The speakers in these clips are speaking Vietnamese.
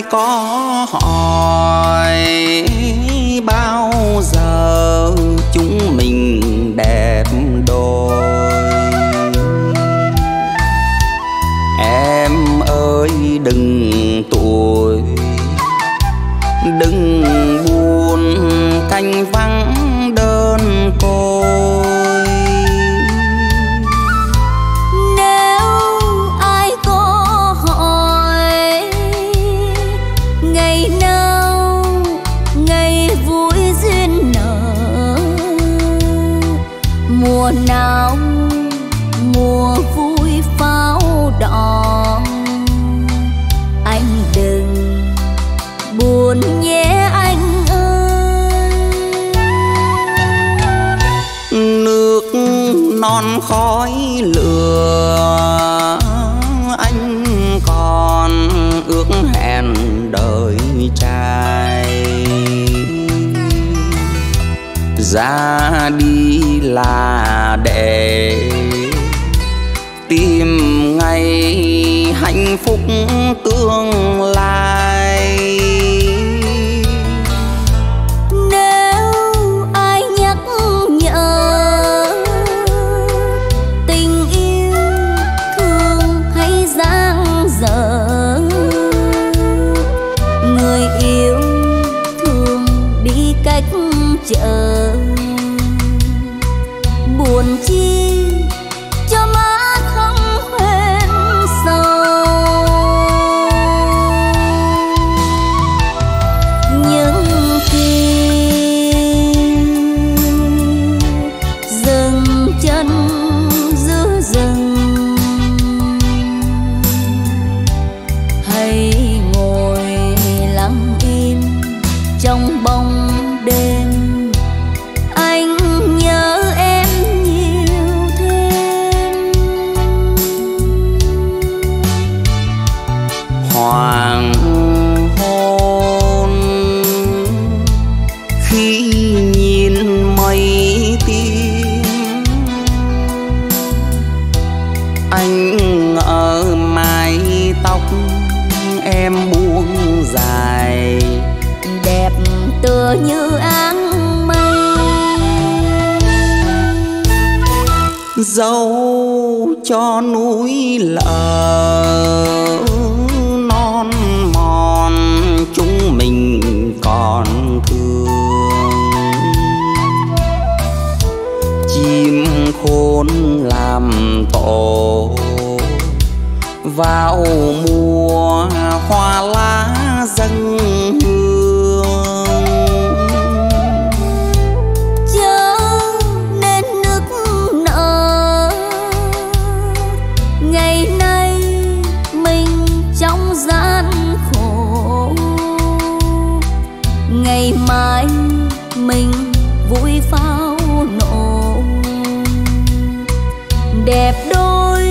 ai có hỏi bao giờ chúng mình đẹp đôi. Em ơi đừng tuổi, đừng buồn canh vắng đơn côi. Mùa nào mùa vui pháo đỏ, anh đừng buồn nhé anh ơi. Nước non khói lửa, anh còn ước hẹn đời trai. Ra đi là để tìm ngày hạnh phúc tương lai. Nếu ai nhắc nhở tình yêu thương hay dang dở, người yêu thương đi cách chờ. Buồn chi cho má không quên sầu, những tim dừng chân giữa rừng. Hãy ngồi lặng im trong bóng đêm, hoàng hôn khi nhìn mây tím. Anh ở mái tóc em buông dài, đẹp tựa như áng mây. Dẫu cho núi lở chúng mình còn thương, chim khôn làm tổ vào mùa hoa lá dâng hương. Chớ nên nức nở, ngày nay mình trong gian khổ, ngày mai mình vui pháo nổ. Đẹp đôi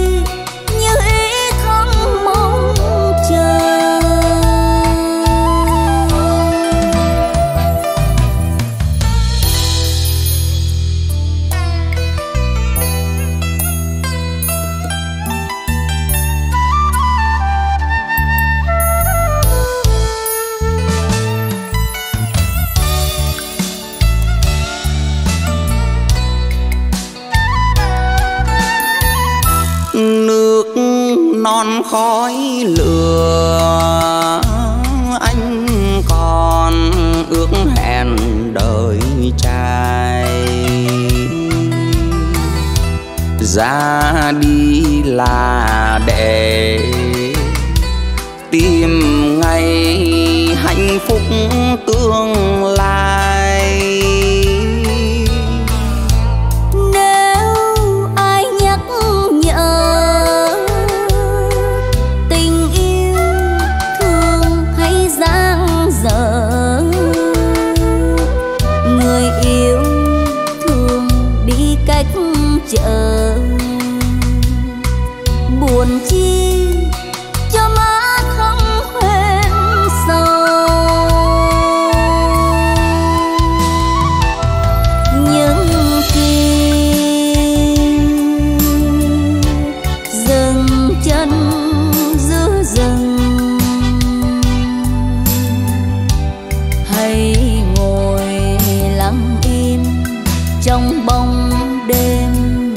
như ý không mong chờ, non khói lửa, anh còn ước hẹn đời trai. Ra đi là để tìm ngày hạnh phúc tương lai. Chờ buồn chi cho má không quên sầu, những tim dừng chân giữa rừng. trong bóng đêm,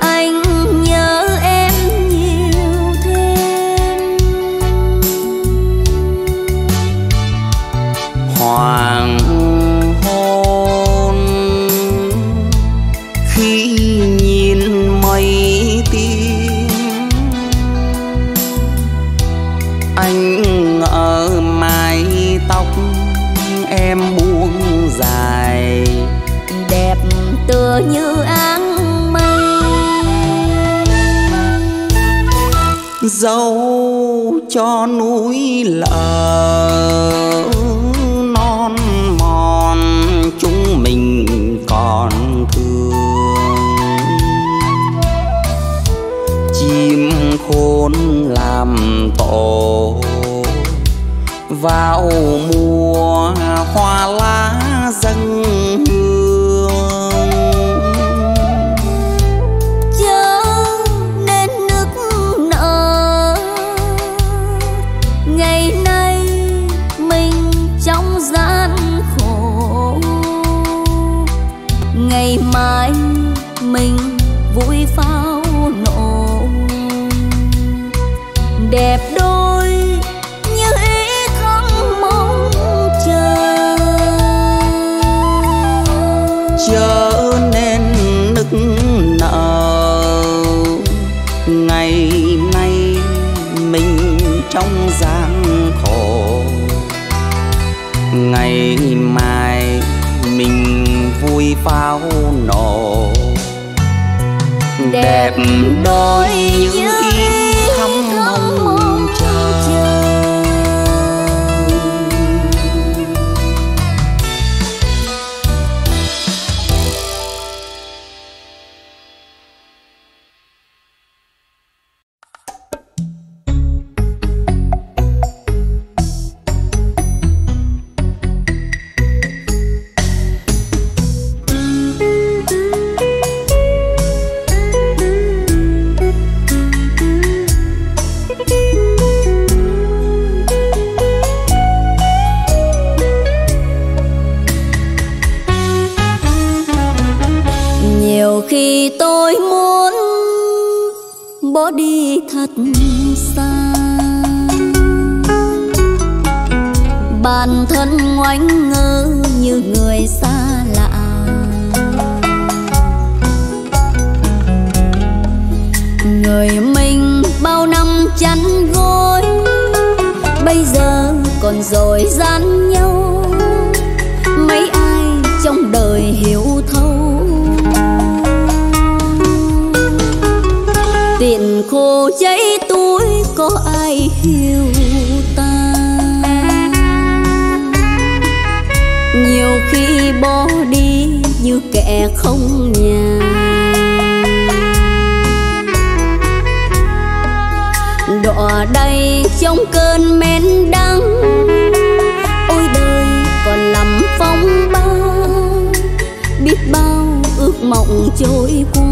anh nhớ em nhiều thêm. Hoàng hôn khi nhìn mây tím, anh ngỡ mái tóc em buông dài đẹp tựa như áng mây. Dẫu cho núi lở non mòn, chúng mình còn thương. Chim khôn làm tổ vào mùa hoa lá dâng hương, chớ nên nức nở. Ngày nay mình trong gian khổ, ngày mai mình vui pháo nổ. Đẹp đôi chớ nên nức nở, ngày nay mình trong gian khổ, ngày mai mình vui pháo nổ. Đẹp đôi những ý thắm mong chờ. Bản thân ngoảnh ngơ như người xa lạ, người mình bao năm chăn gối bây giờ còn dối gian nhau. Mấy ai trong đời hiểu thấu, tiền khô cháy túi có ai hiểu ta. Nhiều khi bỏ đi như kẻ không nhà, đọa đầy trong cơn men đắng. Ôi đời còn lắm phong ba, biết bao ước mộng trôi qua.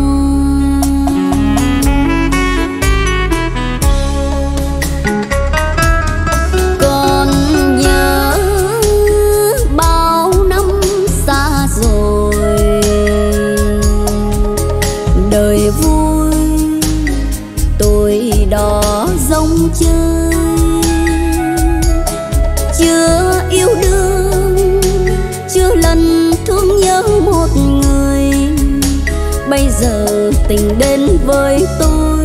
Giờ tình đến với tôi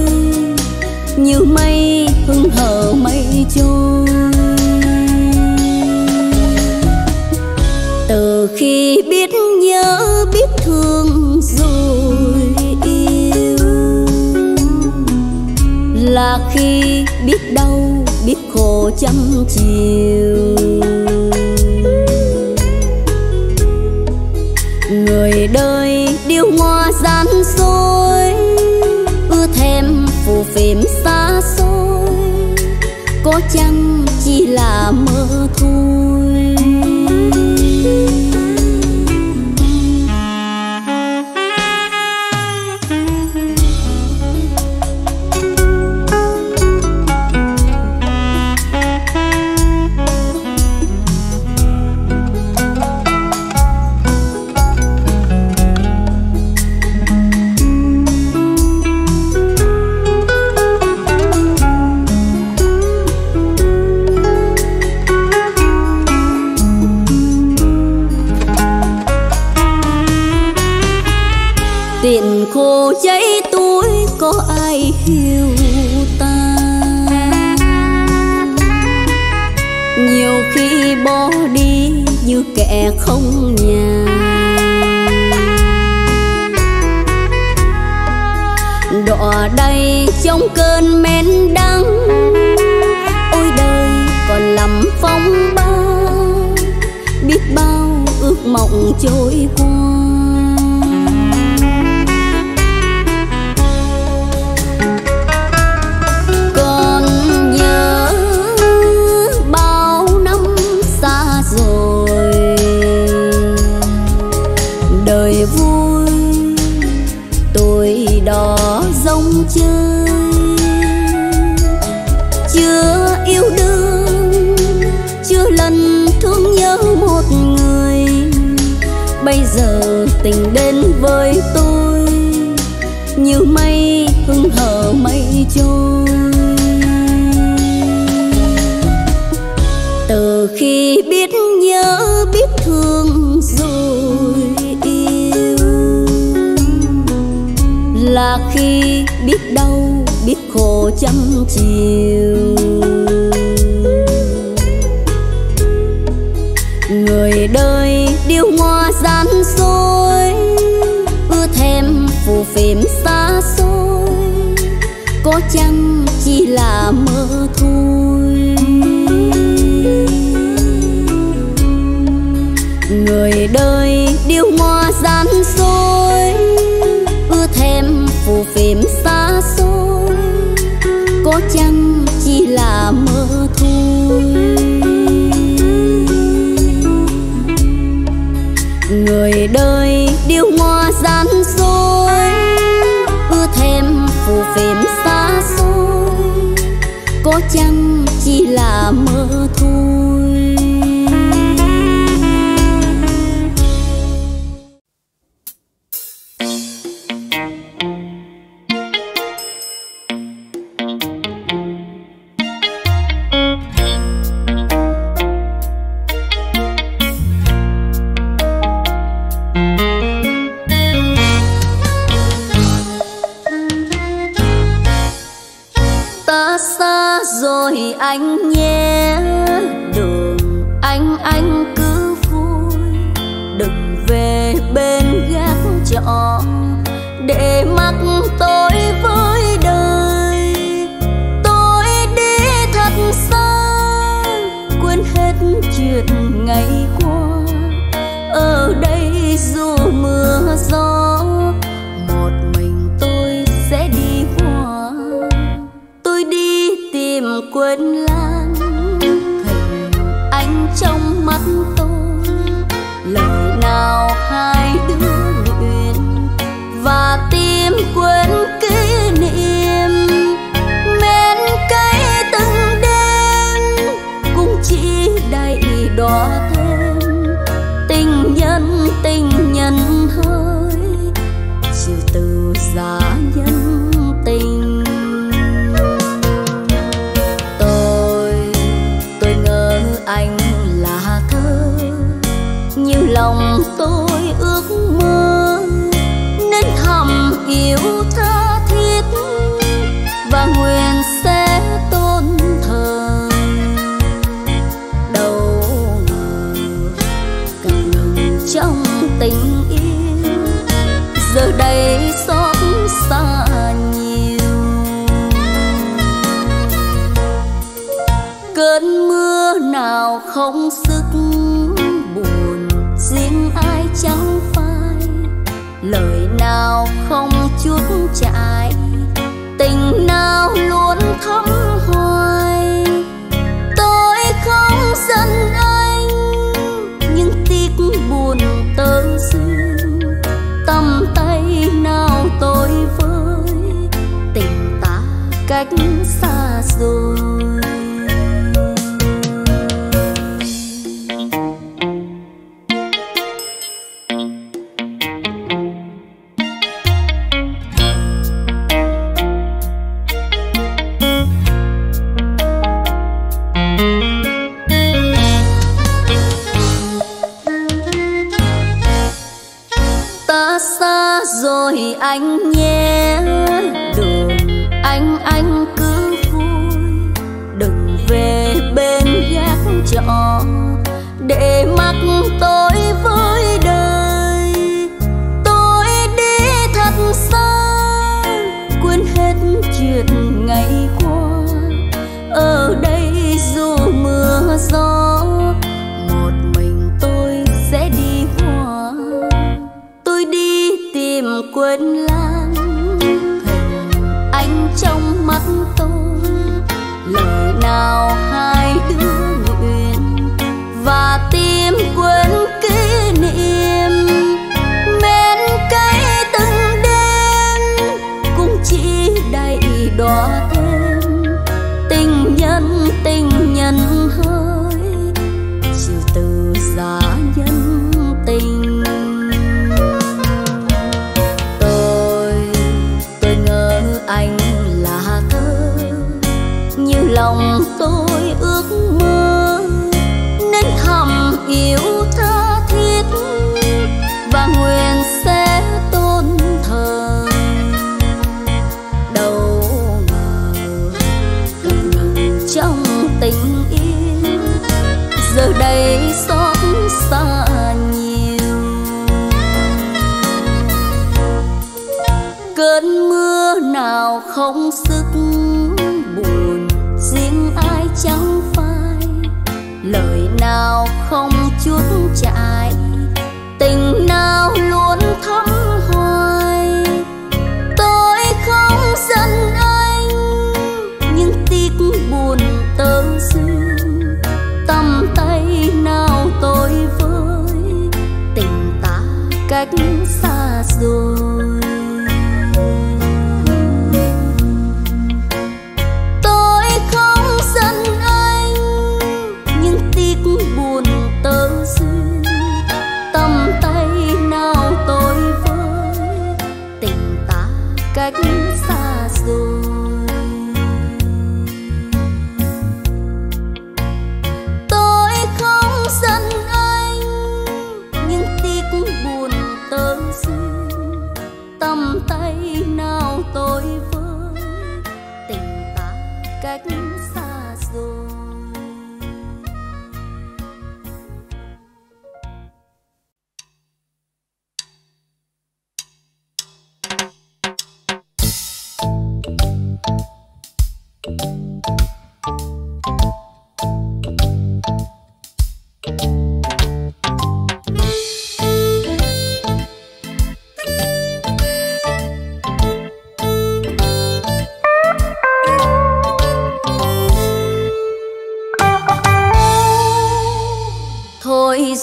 như mây hững hờ mây trôi. Từ khi biết nhớ biết thương rồi yêu, là khi biết đau biết khổ trăm chiều. Người đời điêu ngoa gian dối, ưa thêm phù phiếm xa xôi, có chăng chỉ là mơ thôi. tiền khô giấy túi có ai hiểu ta. Nhiều khi bỏ đi như kẻ không nhà, đọa đầy trong cơn men đắng. Ôi đời còn lắm phong ba, biết bao ước mộng trôi qua. Chơi chưa yêu đương, chưa lần thương nhớ một người. Bây giờ tình đến với tôi như mây hững hờ mây trôi. Từ khi biết nhớ biết thương rồi là khi biết đau biết khổ trăm chiều. Người đời điêu ngoa gian dối, ưa thèm phù phiếm xa xôi, có chăng chỉ là mơ thôi. Người đời điêu ngoa gian dối, ưa thèm phù phiếm xa xôi, có chăng chỉ là mơ thôi. Người đời điêu ngoa gian dối, ưa thèm phù phiếm xa xôi, có chăng chỉ là mơ thôi. Anh nhé đường anh cứ vui, đừng về bên gác trọ để mắc tôi với đời. Tôi đi thật xa, quên hết chuyện ngày qua. Ở đây dù mưa gió, một mình tôi sẽ đi qua. Tôi đi tìm quên lãng hình anh trong mắt tôi. Lời nào hai đứa nguyện và tim quên kỷ niệm. Men cay từng đêm cũng chỉ đầy đọa thêm tình nhân hơi chiều từ giá nhân tình. Anh là thơ như lòng tôi ước mơ, nên thầm yêu tha thiết và nguyện sẽ tôn thờ. Đâu ngờ càng ngừng trong tình yêu, giờ đây xót xa nhiều. Cơn mưa nào không sức buồn riêng ai chẳng phai, lời nào không chút chạy, tình nào luôn thắm hoài. Tôi không giận anh nhưng tiếc buồn tơ duyên, tầm tay nào tôi với tình ta cách xa rồi. xa xa rồi anh nhé, đường anh cứ vui, đừng về bên gác trọ để mặc tôi với đời. Tôi đi thật xa, quên hết chuyện ngày qua. Ở đây dù mưa gió, một mình tôi sẽ đi hòa. Tôi đi tìm quên lãng hình anh trong mắt tôi. Lời nào hai đứa nguyện và tim quên kỷ niệm. Mến cây từng đêm cũng chỉ đầy đọa thêm. Tình nhân hỡi, chỉ từ giá nhân tình. Tôi ngờ anh là thơ như lòng tôi ước mơ, nên thầm yêu tha thiết và nguyện sẽ tôn thờ. Đâu ngờ trong tình yêu giờ đây xót xa nhiều. Cơn mưa nào không sức buồn riêng ai chẳng phai, lời nào không chút chại, tình nào luôn thắm hoài. Tôi không giận anh nhưng tiếc buồn tơ dương, tầm tay nào tôi với tình ta cách xa rồi. Tôi không giận anh nhưng tiếc buồn tơ dương, tầm tay nào tôi với tình ta cách xa rồi.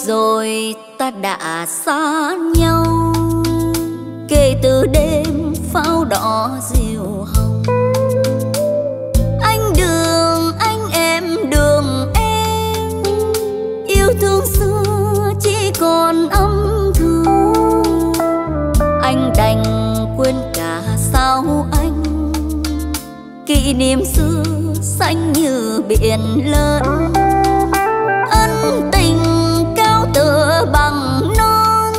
Rồi ta đã xa nhau, kể từ đêm pháo đỏ diều hồng. Anh đường em, yêu thương xưa chỉ còn âm thương. Anh đành quên cả sao anh, kỷ niệm xưa xanh như biển lớn. Bằng non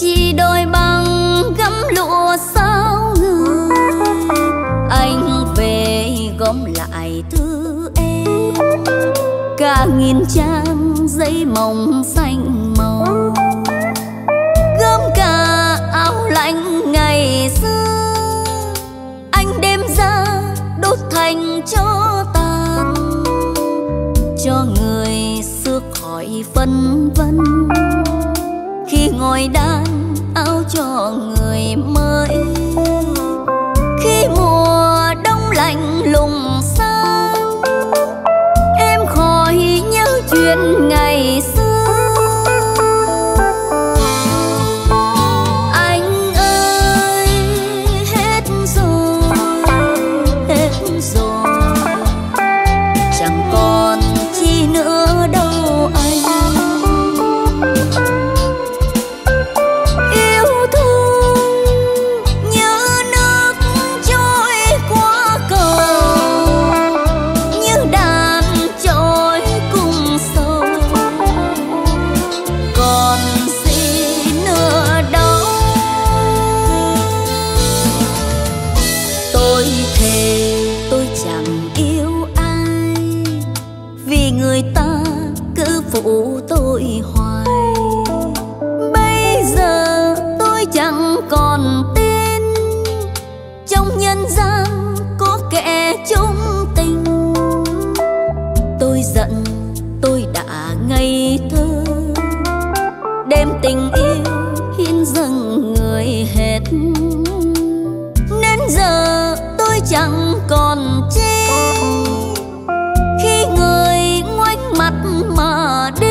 chỉ đôi bằng gấm lụa sao người, anh về gom lại thứ em cả nghìn trang giấy mộng xanh màu, gom cả áo lạnh ngày xưa anh đem ra đốt thành cho tàn, cho người xưa khỏi phân vân khi ngồi đan áo cho người mới. Khi mùa đông lạnh lùng xa, em khỏi nhớ chuyện ngày xưa. Anh ơi hết rồi, chẳng còn chi nữa đâu. tình yêu hiến dâng người hết. Nên giờ tôi chẳng còn chi khi người ngoảnh mặt mà đi.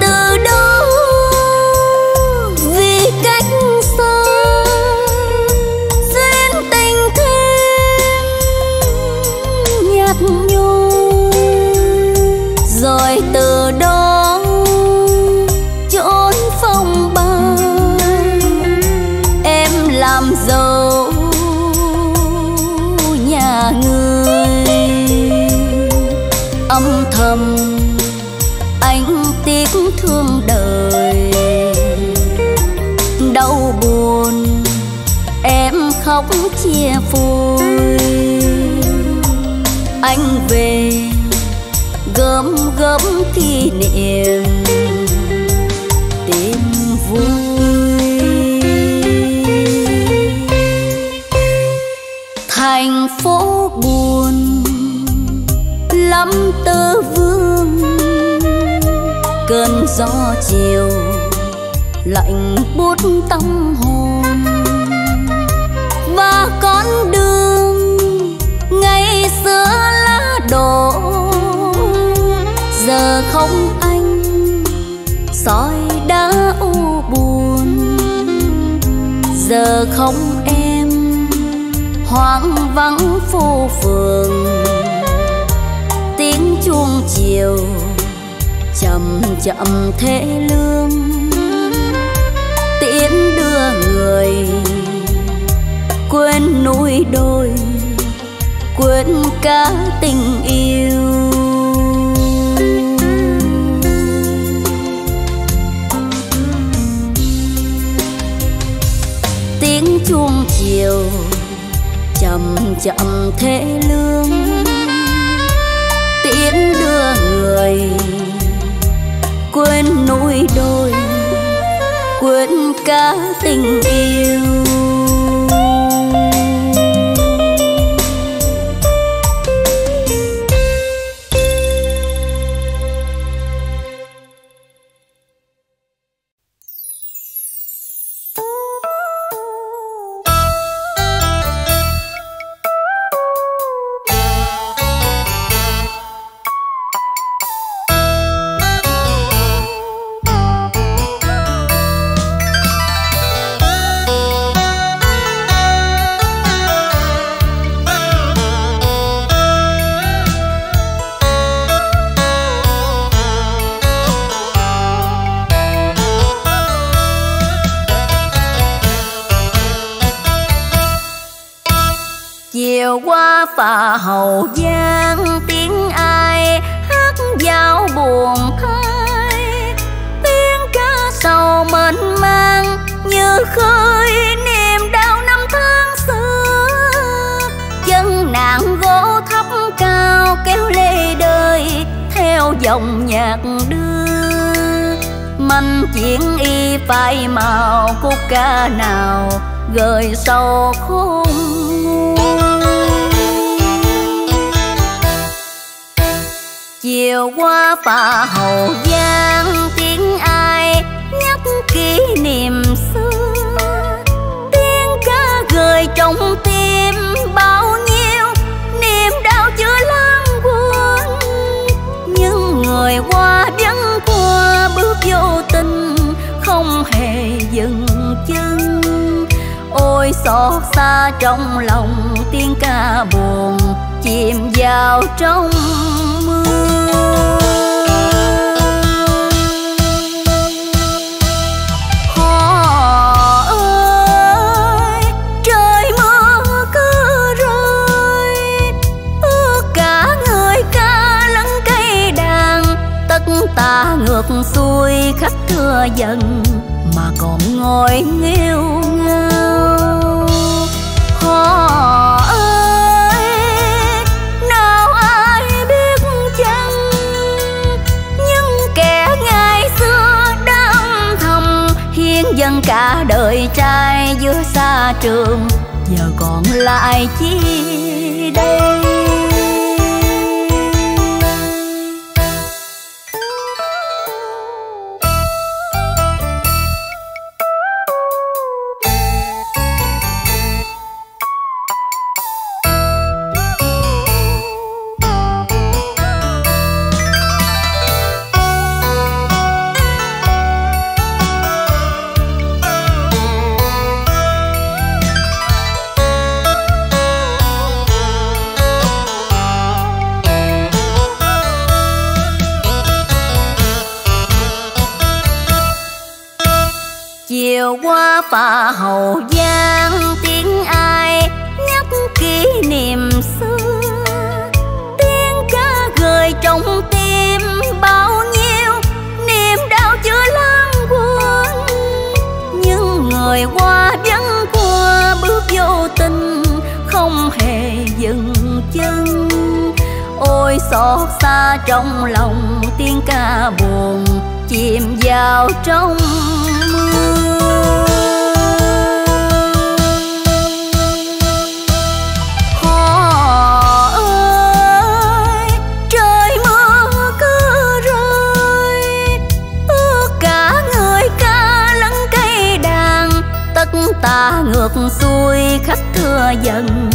Từ đó vì cách làm dâu nhà người. Âm thầm anh tiếc thương đời, đau buồn em khóc chia phôi. Anh về gớm gớm kỷ niệm tìm vui. Thành phố buồn lắm tơ vương, cơn gió chiều lạnh buốt tâm hồn. Và con đường ngày xưa lá đổ, giờ không anh soi đá u buồn. Giờ không em hoang vắng phố phường, tiếng chuông chiều chậm chậm thế lương. Tiễn đưa người quên núi đôi, quên cả tình yêu. Tiếng chuông chiều chậm chậm thế lương. Tiễn đưa người quên núi đôi, quên cả tình yêu. Phà Hậu Giang tiếng ai hát dao buồn khơi, tiếng cá sầu mênh mang như khơi niềm đau năm tháng xưa. Chân nạn gỗ thấp cao kéo lê đời theo dòng nhạc đưa. Manh chiến y phai màu khúc ca nào gợi sầu khôn. Chiều qua Phà Hậu Giang tiếng ai nhắc kỷ niệm xưa, tiếng ca gợi trong tim bao nhiêu niềm đau chưa lãng quên. Nhưng người qua vẫn qua bước vô tình không hề dừng chân. Ôi xót xa trong lòng tiếng ca buồn chìm vào trong mưa. Ta ngược xuôi khách thưa dần mà còn ngồi nghêu ngao. Họ ơi nào ai biết chăng, những kẻ ngày xưa đam thầm hiến dâng cả đời trai giữa xa trường, giờ còn lại chi đây. Chiều qua Phà Hậu Giang tin không hề dừng chân. Ôi xót xa trong lòng tiếng ca buồn chìm vào trong mưa. Ta ngược xuôi khách thưa dần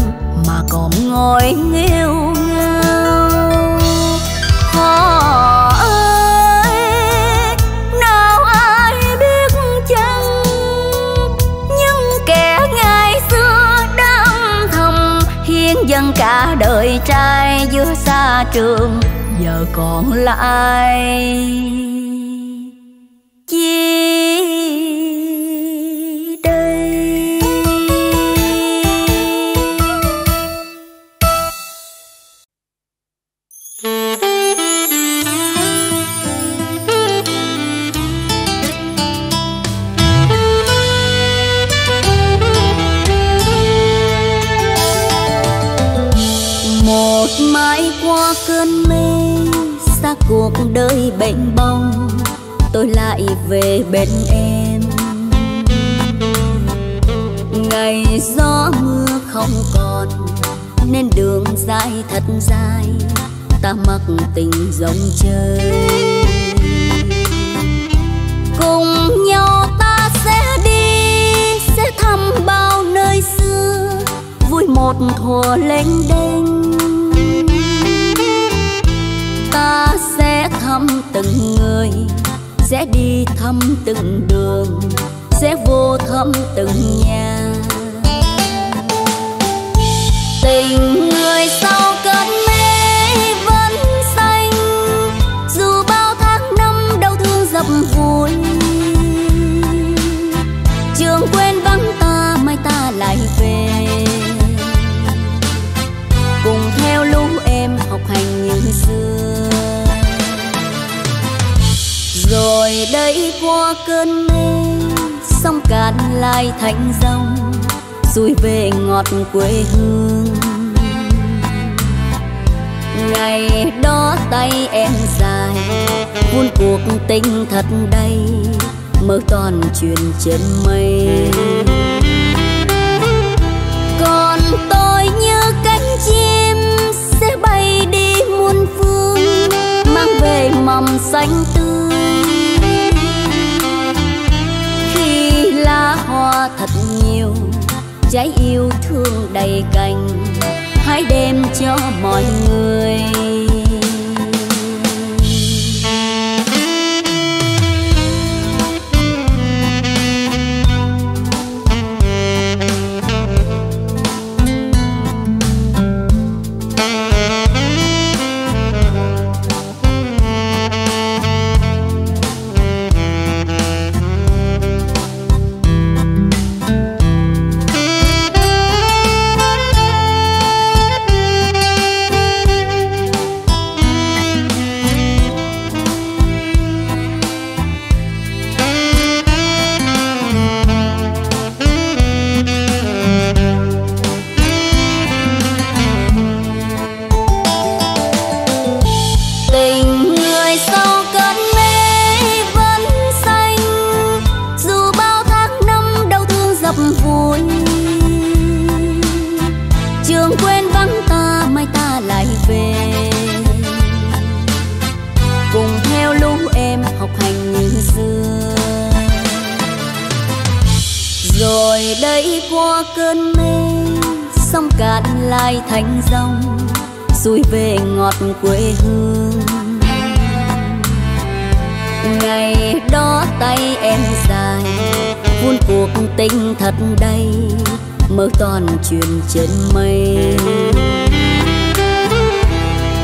mà còn ngồi nghêu ngao. Họ ơi, nào ai biết chăng những kẻ ngày xưa đam thầm hiến dâng cả đời trai giữa xa trường, giờ còn là ai cuộc đời bênh bông. Tôi lại về bên em, ngày gió mưa không còn nên đường dài thật dài, ta mặc tình dòng chơi. Cùng nhau ta sẽ đi, sẽ thăm bao nơi xưa, vui một thùa lênh đênh. Ta sẽ thăm từng người, sẽ đi thăm từng đường, sẽ vô thăm từng nhà. Tình người sau cơn mê vẫn xanh, dù bao tháng năm đau thương dập vùi. Trường quên vắng ta, mai ta lại về, cùng theo lũ em học hành như xưa. Rồi đây qua cơn mê, sông cạn lại thành dòng, xuôi về ngọt quê hương. Ngày đó tay em dài, vun cuộc tình thật đầy, mơ toàn chuyện trên mây. Còn tôi như cánh chim sẽ bay đi muôn phương, mang về mầm xanh tươi. Lá hoa thật nhiều, trái yêu thương đầy cành, hãy đem cho mọi người. Cơn mê sông cạn lại thành dòng, xuôi về ngọt quê hương. Ngày đó tay em dài, vun cuộc tình thật đầy, mơ toàn chuyện trên mây.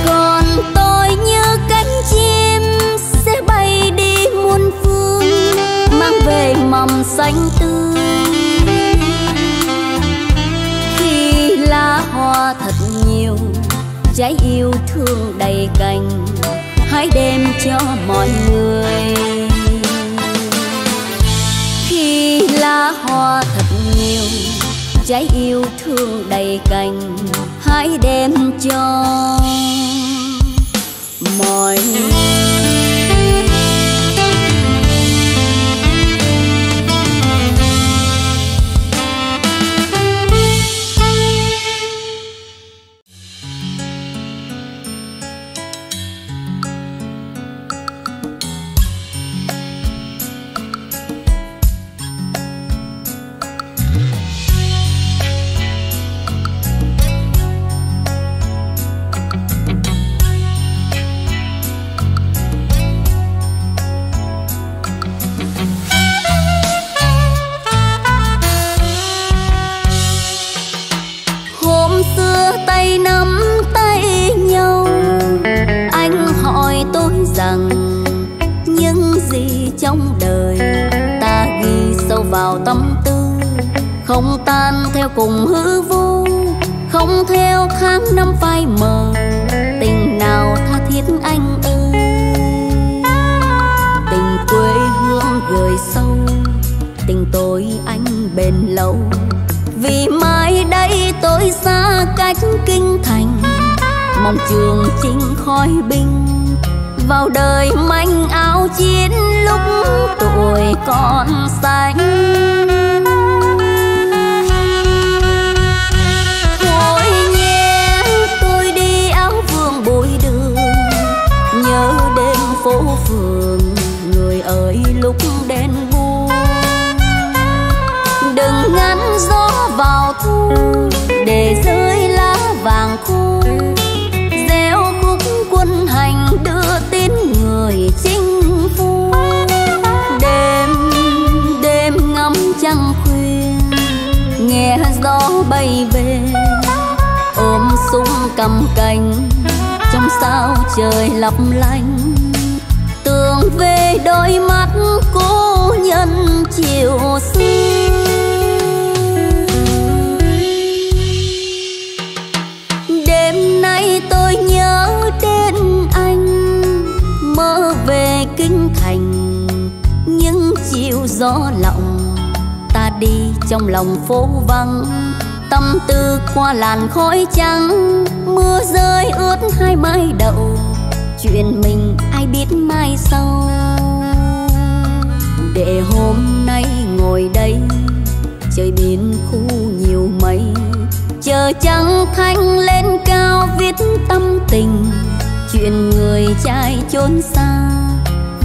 Còn tôi như cánh chim sẽ bay đi muôn phương, mang về mầm xanh tươi. Lá hoa thật nhiều, trái yêu thương đầy cành, hãy đem cho mọi người. Khi lá hoa thật nhiều, trái yêu thương đầy cành, hãy đem cho mọi người. Không tan theo cùng hư vô, không theo tháng năm phai mờ, tình nào tha thiết anh ơi. Tình quê hương gửi sâu, tình tôi anh bền lâu, vì mai đây tôi xa cách kinh thành, mong trường chinh khói binh, vào đời manh áo chiến lúc tuổi còn xanh. Phố phường người ơi lúc đen buông, đừng ngăn gió vào thu để rơi lá vàng khô, gieo khúc quân hành đưa tin người chinh phu. Đêm đêm ngắm trăng khuyên nghe gió bay về, ôm súng cầm cành trong sao trời lấp lánh, về đôi mắt cô nhân chiều xưa. Đêm nay tôi nhớ đến anh, mơ về kinh thành những chiều gió lộng, ta đi trong lòng phố vắng, tâm tư qua làn khói trắng, mưa rơi ướt hai mái đậu, chuyện mình ai biết mai sau. Để hôm nay ngồi đây trời biến khu nhiều mây, chờ trăng thanh lên cao viết tâm tình, chuyện người trai chốn xa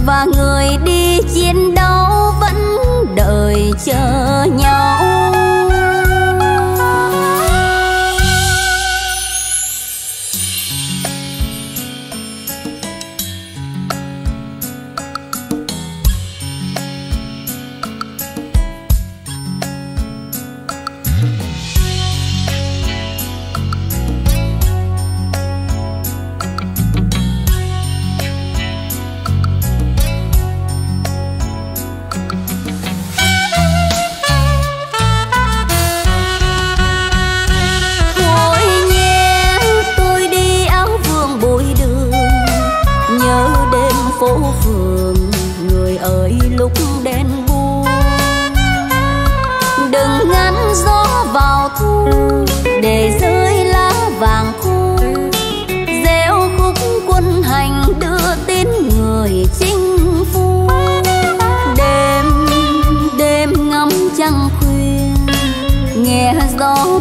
và người đi chiến đấu vẫn đợi chờ nhau.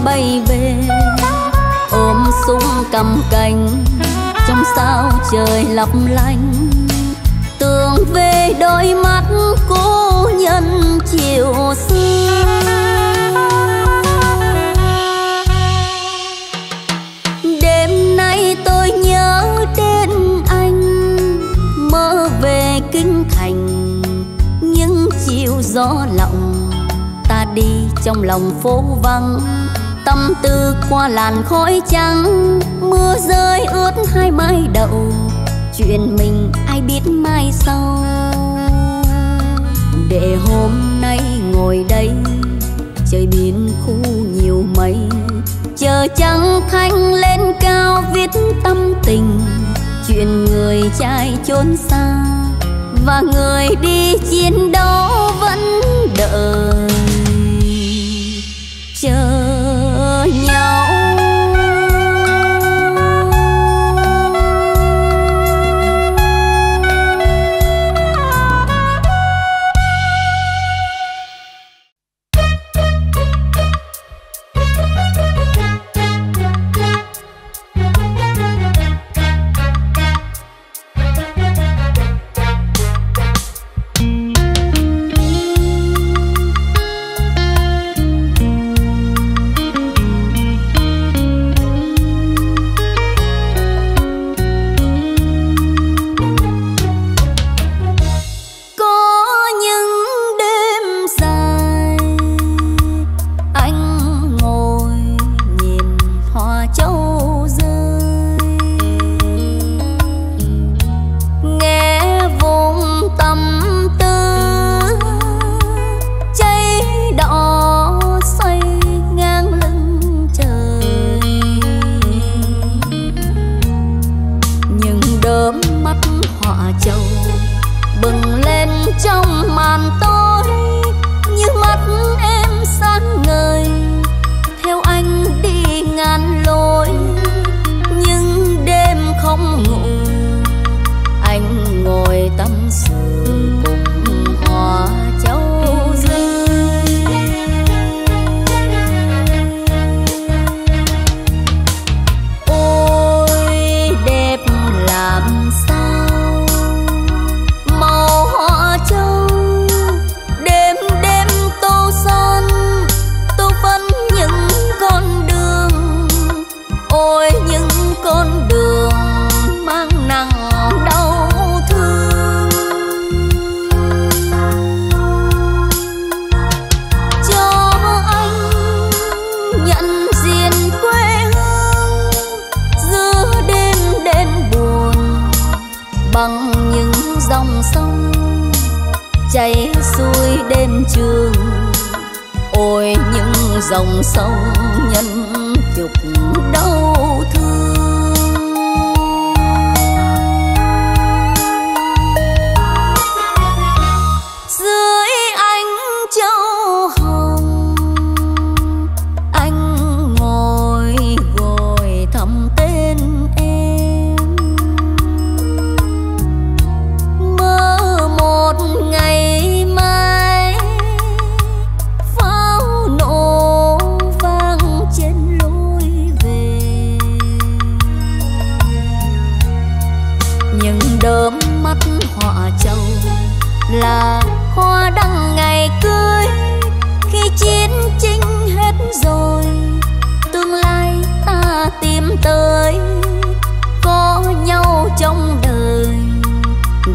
Bay về ôm súng cầm cành trong sao trời lấp lánh, tưởng về đôi mắt cô nhân chiều xưa. Đêm nay tôi nhớ đến anh, mơ về kinh thành những chiều gió lộng, ta đi trong lòng phố vắng, tâm tư qua làn khói trắng, mưa rơi ướt hai mái đậu, chuyện mình ai biết mai sau. Để hôm nay ngồi đây trời biến khu nhiều mây, chờ trăng thanh lên cao viết tâm tình, chuyện người trai chốn xa và người đi chiến đấu vẫn đợi chờ. diên quê hương giữa đêm đến buồn bằng những dòng sông chảy xuôi đêm trường. Ôi những dòng sông nhân chục đau thương, dưới ánh châu hồng anh ngồi gọi thầm tên em, mơ một ngày đớm mắt họa trầu là hoa đăng ngày cưới. Khi chiến tranh hết rồi tương lai ta tìm tới, có nhau trong đời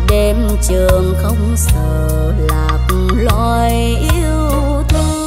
đêm trường không sợ lạc loài yêu thương.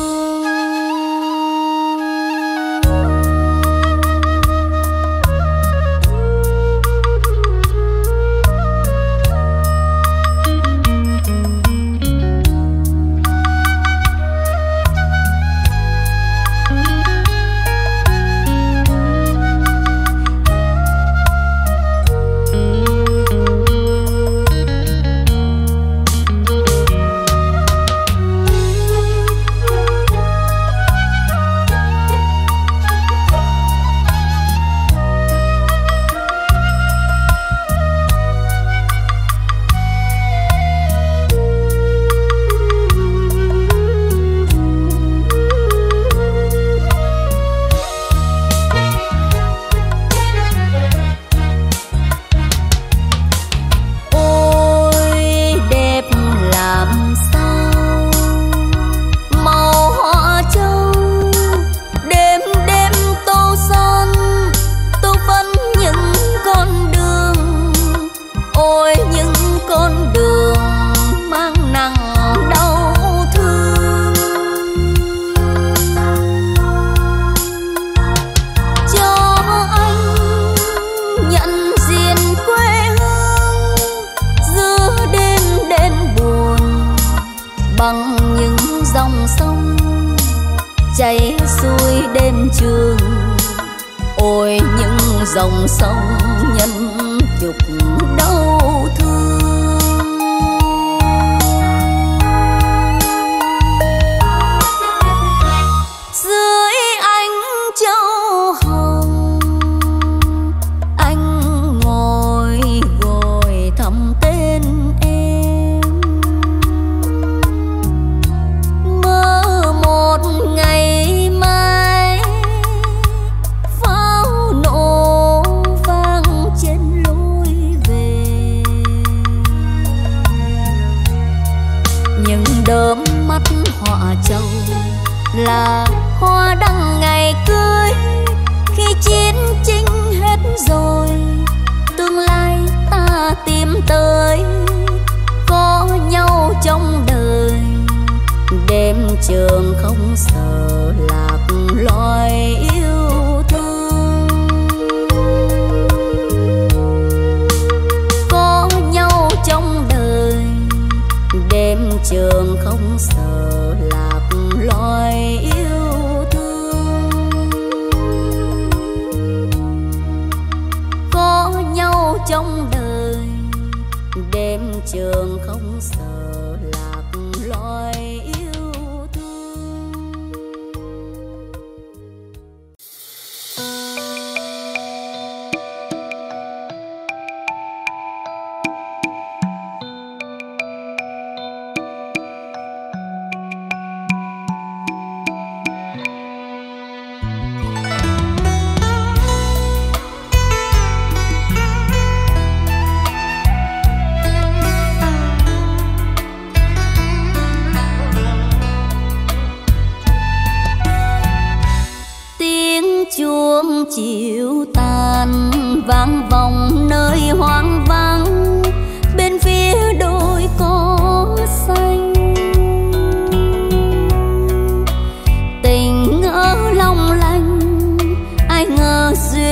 Ở long lanh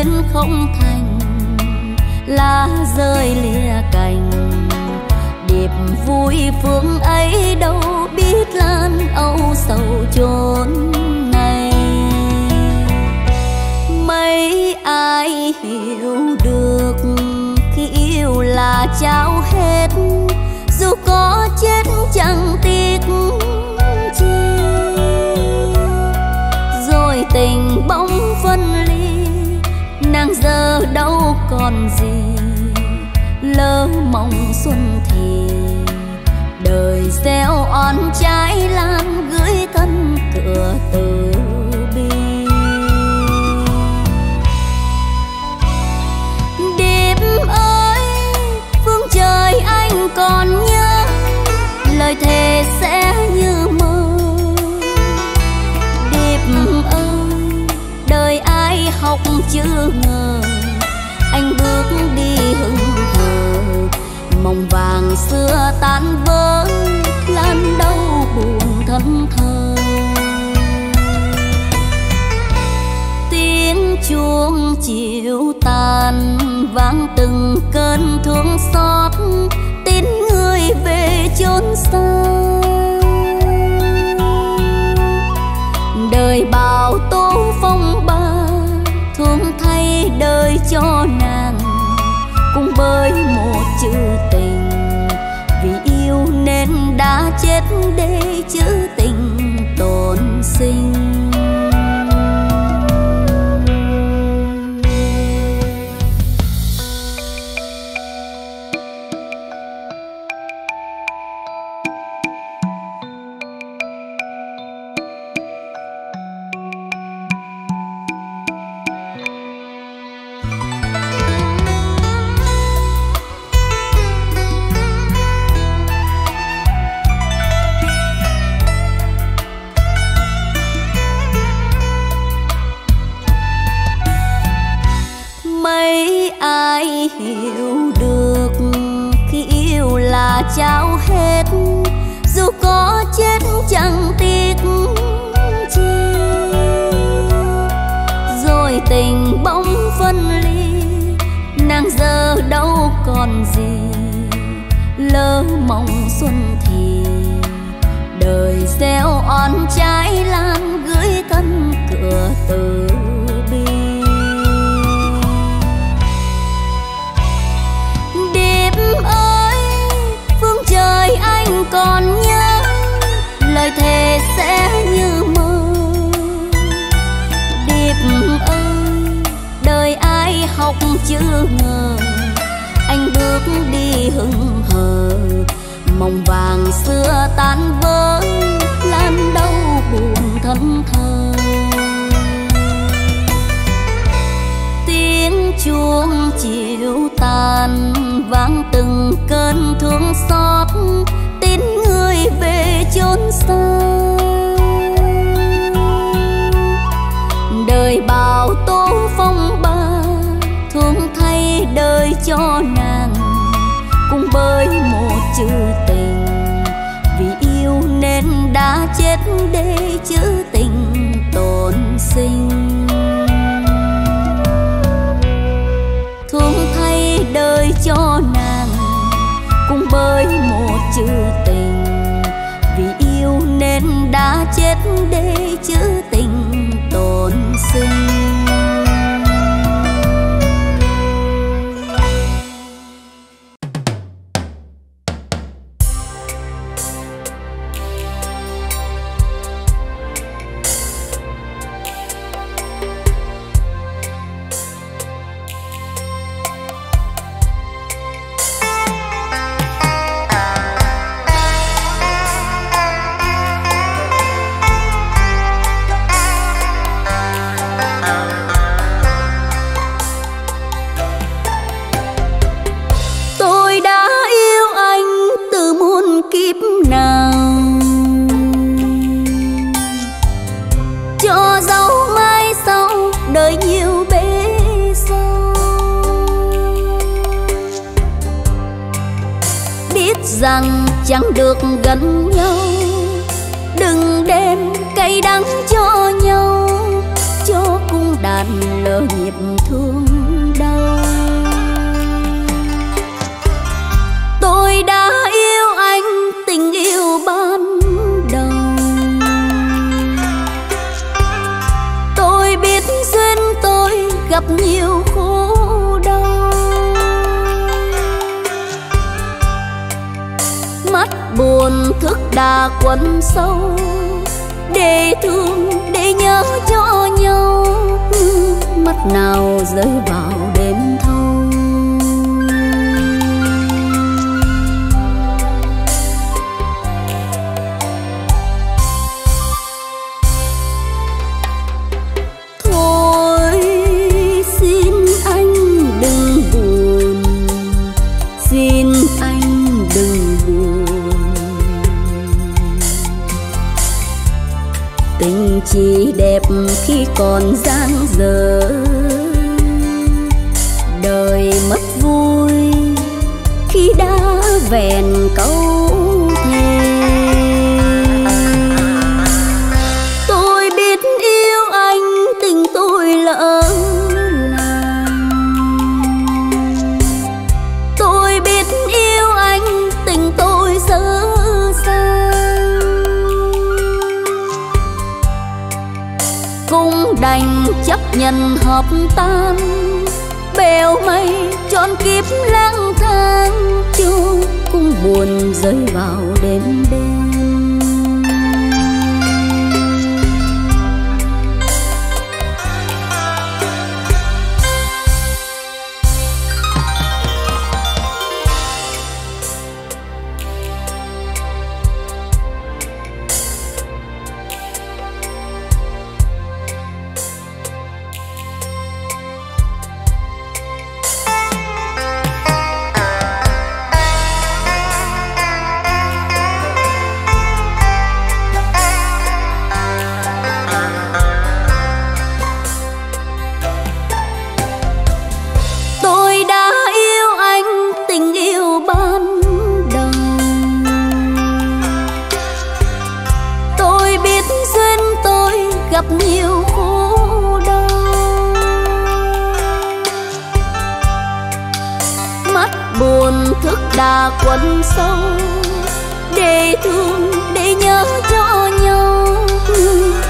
duyên không thành, lá rơi lìa cành. Điệp vui phương ấy đâu biết lan âu sầu chốn này. Mấy ai hiểu được khi yêu là trao hết, dù có chết chẳng tiếc chi. Rồi tình bỗng phân ly, nàng giờ đâu còn gì. Lỡ mong xuân thì đời gieo oan trái làm gửi thân cửa từ bi. Điệp ơi, phương trời anh còn nhớ, lời thề sẽ như mơ. Điệp ơi, đời ai học chưa ngờ, anh bước đi hững hờ. Mộng vàng xưa tan vỡ, lan đâu buồn thân thơ. Tiếng chuông chiều tàn vang từng cơn thương xót, tin người về chốn xa. Đời bao tố phong ba, thương thay đời cho nàng. Cùng với một chữ tình, vì yêu nên đã chết để chữ tình tồn sinh. Trao hết dù có chết chẳng tiếc chi. Rồi tình bỗng phân ly, nàng giờ đâu còn gì. Lỡ mong xuân thì đời gieo oan trái làm gửi thân cửa từ bi. Điệp ơi, trời anh còn nhớ, lời thề sẽ như mơ. Điệp ơi, đời ai học chưa ngờ, anh bước đi hững hờ. Mộng vàng xưa tan vỡ, lan đâu buồn thân thơ. Tiếng chuông chiều tàn vang từng cơn thương xót, tin người về chốn xa. Đời bao tố phong ba, thương thay đời cho nàng. Cùng với một chữ tình, vì yêu nên đã chết để chữ tình tồn sinh. Thương thay đời cho nàng, cùng với một chữ tình, vì yêu nên đã chết để chữ tình tồn sinh. Rằng chẳng được gần nhau, đừng đem cay đắng cho nhau, cho cũng đã ngàn lời nhịp thương đau. Tôi đã yêu anh tình yêu ban đầu, tôi biết duyên tôi gặp nhiều khổ đau. Mắt buồn thức đã quấn sâu để thương để nhớ cho nhau, mắt nào rơi vào đêm thâu. Thôi xin anh đừng buồn, xin anh đừng buồn, tình chỉ đẹp khi còn dang dở. Đời mất vui khi đã vẹn câu thề. Tôi biết yêu anh tình tôi lỡ làng, tôi biết yêu anh tình tôi dở dang. Cũng đành chấp nhận hợp tan, bèo mây trọn kiếp lang thang, chung cũng buồn rơi vào đêm đêm. Đã quấn sâu để thương để nhớ cho nhau,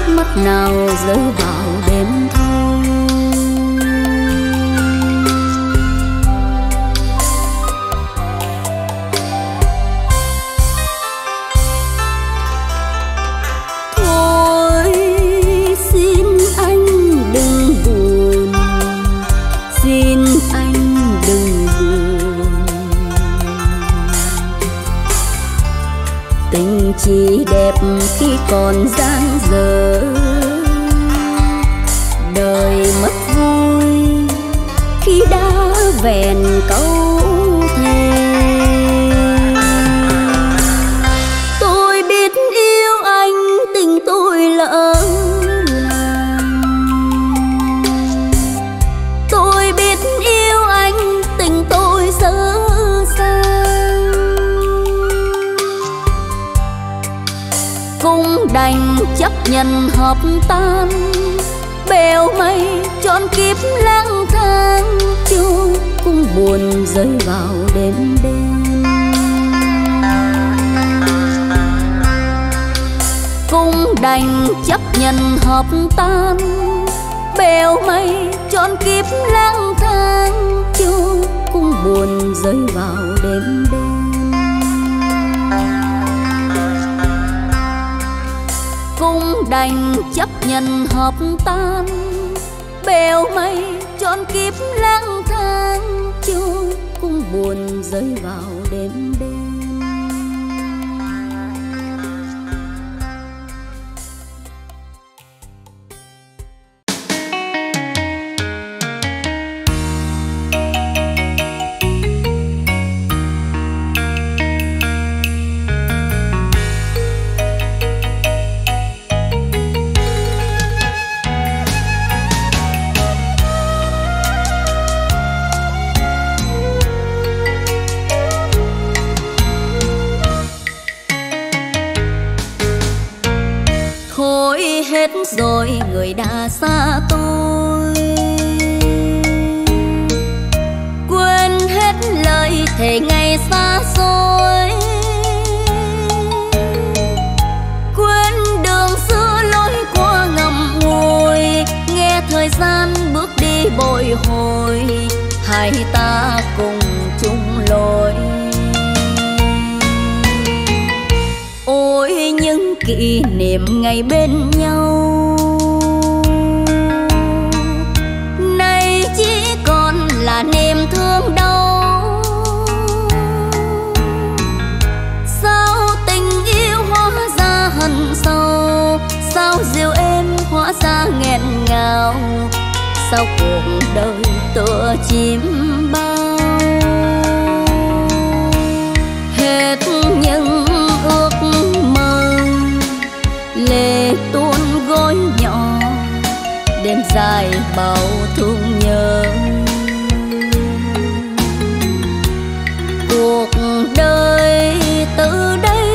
mắt nào rơi vào đêm thôi. Thôi xin anh đừng buồn, xin anh đừng buồn, tình chỉ đẹp khi còn dang dở. Đời mất vui khi đã vẹn câu thề. Tôi biết yêu anh tình tôi lỡ làng, tôi biết yêu anh tình tôi dở dang. Cũng đành chấp nhận hợp tan, bèo mây trọn kiếp lang thang, chung cũng buồn rơi vào đêm đêm. Cũng đành chấp nhận hợp tan, bèo mây trọn kiếp lang thang, chung cũng buồn rơi vào đêm đêm. Cũng đành chấp nhận hợp tan, bèo mây trọn kiếp lang thang, chung cũng buồn rơi vào đêm đêm. Rồi người đã xa tôi, đi bồi hồi, hai ta cùng chung lối. Ôi những kỷ niệm ngày bên nhau, nay chỉ còn là niềm thương đau. Sao tình yêu hóa ra hằn sâu, sao dịu êm hóa ra nghẹn ngào, sao cuộc đời tựa chim bao. Hết những ước mơ, lệ tuôn gối nhỏ, đêm dài bao thương nhớ. Cuộc đời từ đây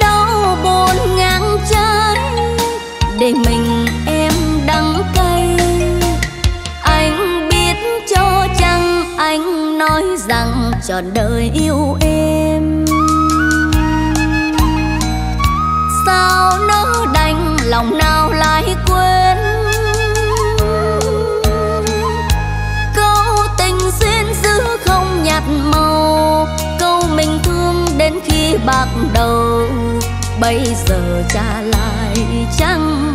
đau buồn ngang trái, để mình em đắng cay. Anh biết cho chăng anh nói rằng trọn đời yêu em, sao nỡ đành lòng nào lại quên. Câu tình duyên dữ không nhạt màu, câu mình thương đến khi bạc đầu, bây giờ trả lại chẳng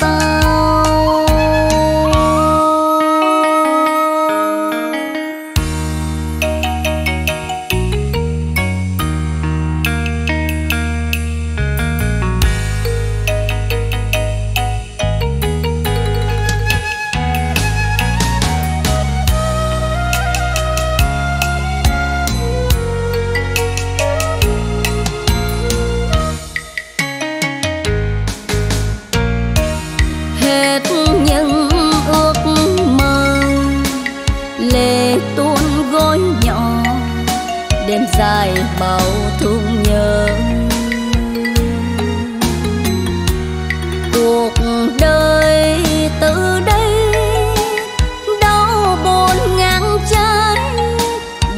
sao. Dài bao thương nhớ, cuộc đời từ đây đau buồn ngang trái,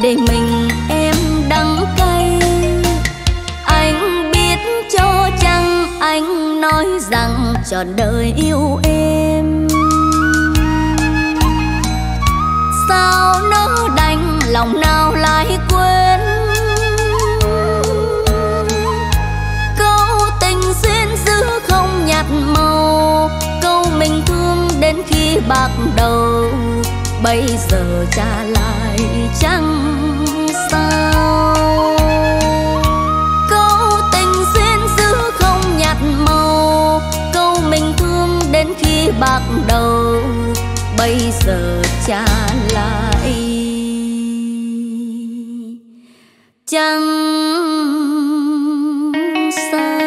để mình em đắng cay. Anh biết cho chăng anh nói rằng trọn đời yêu em, sao nỡ đành lòng nào lại quên. Màu, câu mình thương đến khi bạc đầu, bây giờ trả lại chẳng sao. Câu tình duyên dữ không nhạt màu, câu mình thương đến khi bạc đầu, bây giờ trả lại chẳng sao.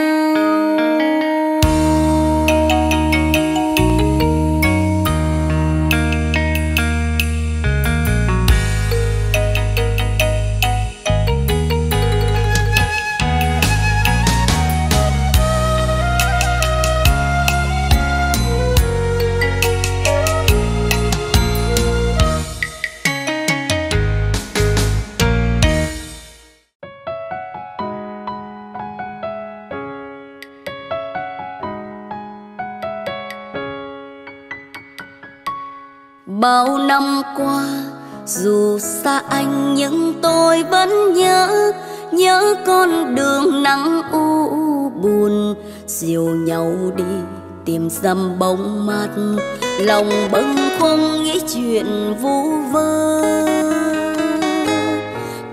Bao năm qua dù xa anh nhưng tôi vẫn nhớ, nhớ con đường nắng u buồn, dìu nhau đi tìm dầm bóng mát, lòng bâng khuâng nghĩ chuyện vu vơ.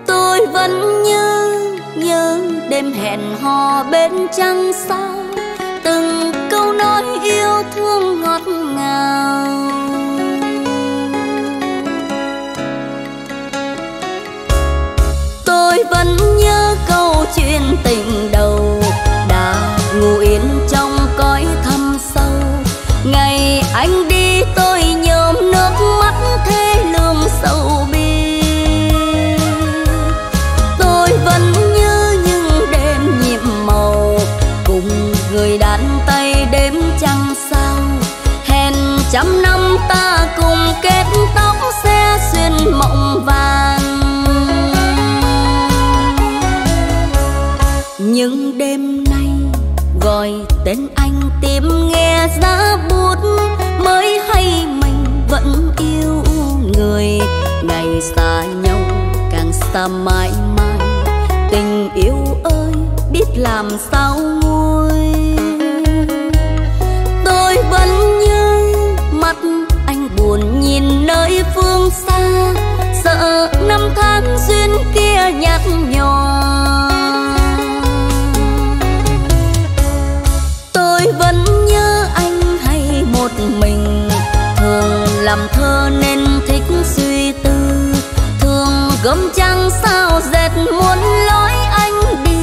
Tôi vẫn nhớ đêm hẹn hò bên trăng sao, từng câu nói yêu thương ngọt ngào. Tôi vẫn nhớ câu chuyện tình đầu đã ngủ yên trong cõi thâm sâu, ngày anh đi tôi nhòm nước mắt thế lương sầu bi. Tôi vẫn nhớ những đêm nhịp màu cùng người đàn tay đếm trăng sao, hẹn trăm năm ta cùng kết tóc xe xuyên mộng vàng. Nhưng đêm nay gọi tên anh tìm nghe giá buốt mới hay mình xa nhau càng xa mãi mãi. Tình yêu ơi biết làm sao nguôi. Tôi vẫn như mắt anh buồn nhìn nơi phương xa, sợ năm tháng duyên kia nhạt nhòa. Tôi vẫn nhớ anh hay một mình, thường làm thơ nên thích suy tư, thường gấm trăng sao dệt muốn lối anh đi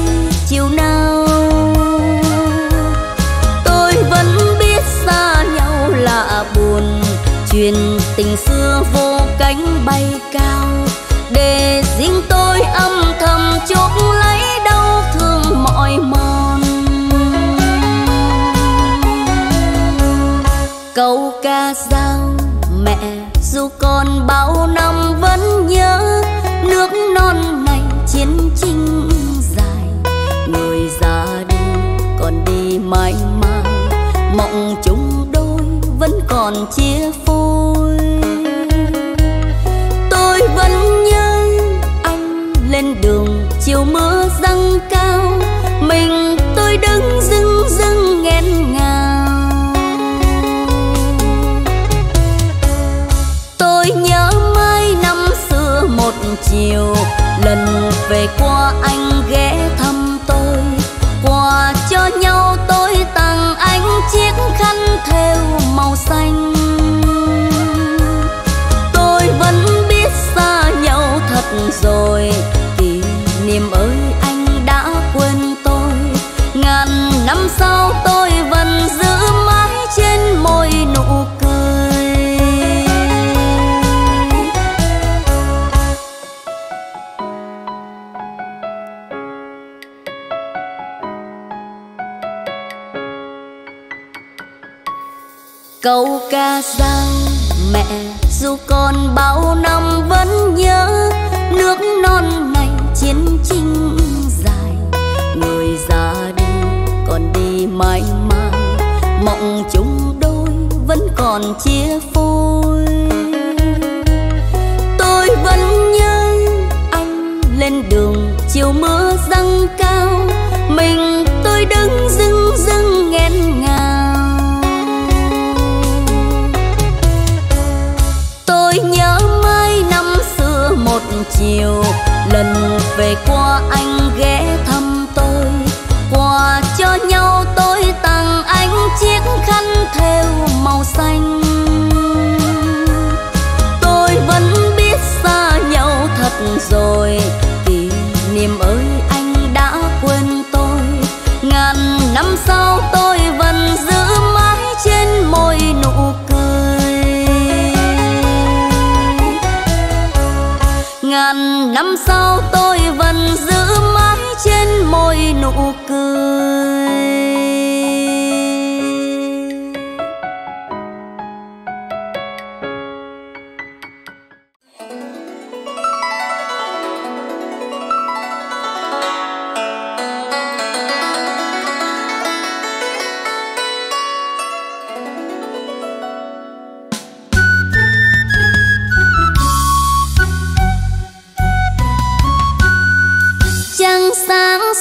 chiều nào. Tôi vẫn biết xa nhau là buồn, chuyện tình xưa vô cánh bay cao, để riêng tôi âm thầm chuốc lấy đau thương mỏi mòn. Câu ca dao mẹ dù còn bao năm vẫn nhớ, nước non này chiến chinh dài, người ra đi còn đi mãi mãi, mộng chung đôi vẫn còn chia phôi. Tôi vẫn nhớ anh lên đường chiều mưa giăng cao, mình tôi đứng dưng dưng nghẹn ngào. Tôi nhớ mãi năm xưa một chiều, lần về qua anh ghé thăm tôi, quà cho nhau tôi tặng anh chiếc khăn thêu màu xanh. Tôi vẫn biết xa nhau thật rồi, kỷ niệm ơi anh đã quên tôi, ngàn năm sau tôi vẫn giữ mãi trên môi nụ cười. Câu ca dao mẹ dù còn bao năm vẫn nhớ, nước non này chiến chinh dài, người ra đi còn đi mãi mãi, mộng chung đôi vẫn còn chia phôi. Tôi vẫn nhớ anh lên đường chiều mưa giăng cao, mình tôi đứng dưng dưng nghẹn ngào. Chiều lần về qua anh ghé thăm tôi, quà cho nhau tôi tặng anh chiếc khăn thêu màu xanh. Tôi vẫn biết xa nhau thật rồi, kỷ niệm ơi anh đã quên tôi, ngàn năm sau tôi vẫn giữ mãi trên môi nụ cười. Ngàn năm sau tôi vẫn giữ mãi trên môi nụ cười.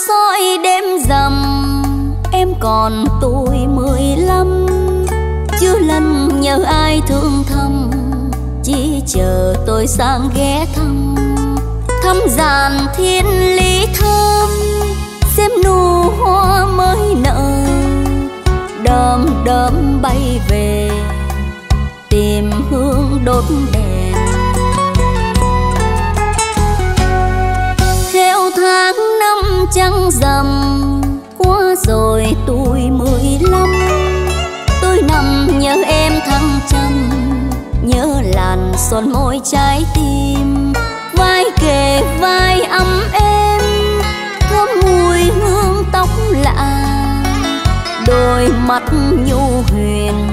Soi đêm rằm em còn tuổi 15, chưa lần nhờ ai thương thăm, chỉ chờ tôi sang ghé thăm, thăm giàn thiên lý thơm, xem nụ hoa mới nở, đom đóm bay về tìm hương đốt đèn. Theo tháng năm trăng rằm qua rồi tuổi 15, tôi nằm nhớ em thăng trầm, nhớ làn son môi trái tim, vai kề vai ấm êm, thơm mùi hương tóc lạ, đôi mắt nhu huyền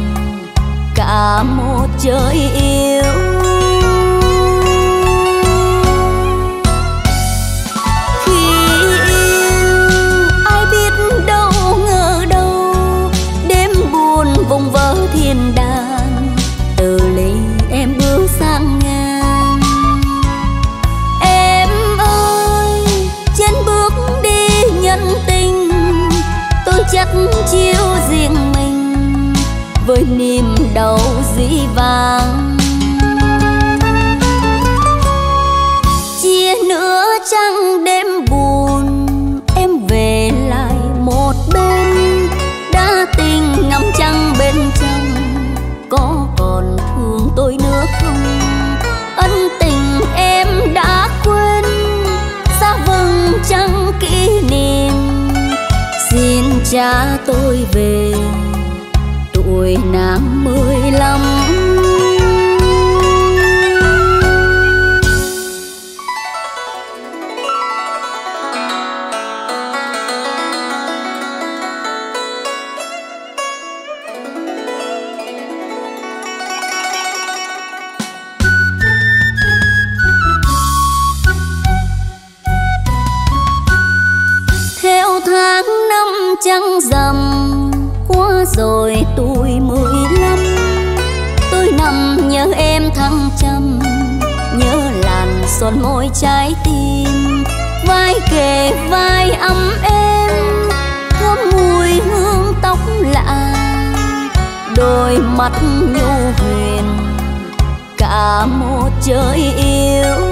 cả một trời yêu. Vùng vỡ thiên đàng, từ ly em bước sang ngang. chất chiếu riêng mình với niềm đau dĩ vãng. Chia nửa trăng đêm buồn em về lại một bên, đã tình ngắm trăng bên trăng có còn thương tôi nữa không? Ân tình em đã quên xa vầng trăng kỷ niệm. Xin cha tôi về tuổi nàng 15. Theo tháng năm trăng rằm quá rồi tuổi 15, tôi nằm nhớ em thăng trầm, nhớ làn son môi trái tim, vai kề vai ấm êm, thơm mùi hương tóc lạ, đôi mắt nhu huyền, cả một trời yêu.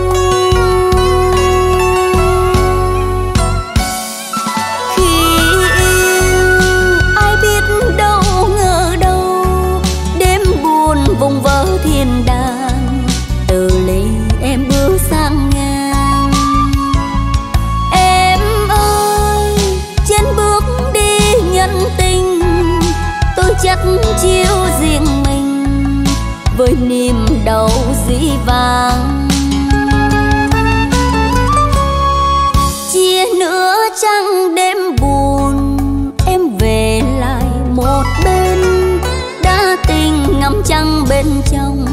Vùng vỡ thiên đàng từ ly em bước sang ngang. Em ơi trên bước đi nhân tình, tôi chất chiếu riêng mình với niềm đau dĩ vãng. Chia nửa trăng đêm buồn em về lại một bên, đã tình ngắm trăng bên trong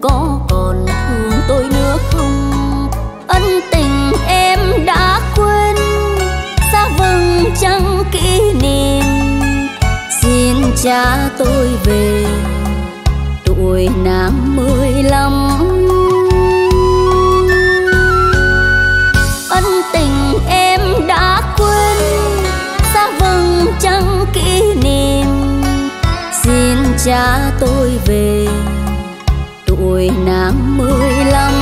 có còn thương tôi nữa không? Ân tình em đã quên xa vầng trăng kỷ niệm. Xin cha tôi về tuổi nàng 15. Ân tình em đã quên xa vầng trăng kỷ niệm. Xin cha tôi về tuổi nàng 15.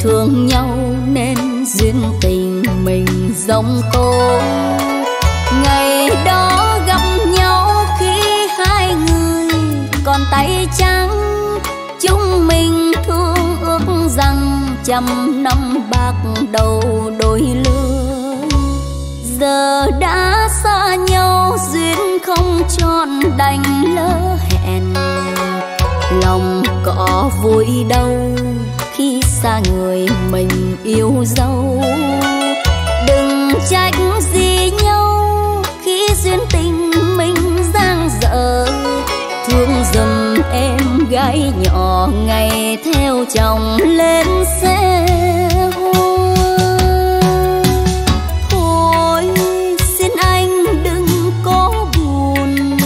Thương nhau nên duyên tình mình giông cô. Ngày đó gặp nhau khi hai người còn tay trắng, chúng mình thương ước rằng trăm năm bạc đầu đôi lứa. Giờ đã xa nhau duyên không tròn đành lỡ hẹn, lòng có vui đâu khi xa người mình yêu dấu. Đừng trách gì nhau khi duyên tình mình giang dở. Thương dùm em gái nhỏ ngày theo chồng lên xe hoa. Thôi xin anh đừng có buồn,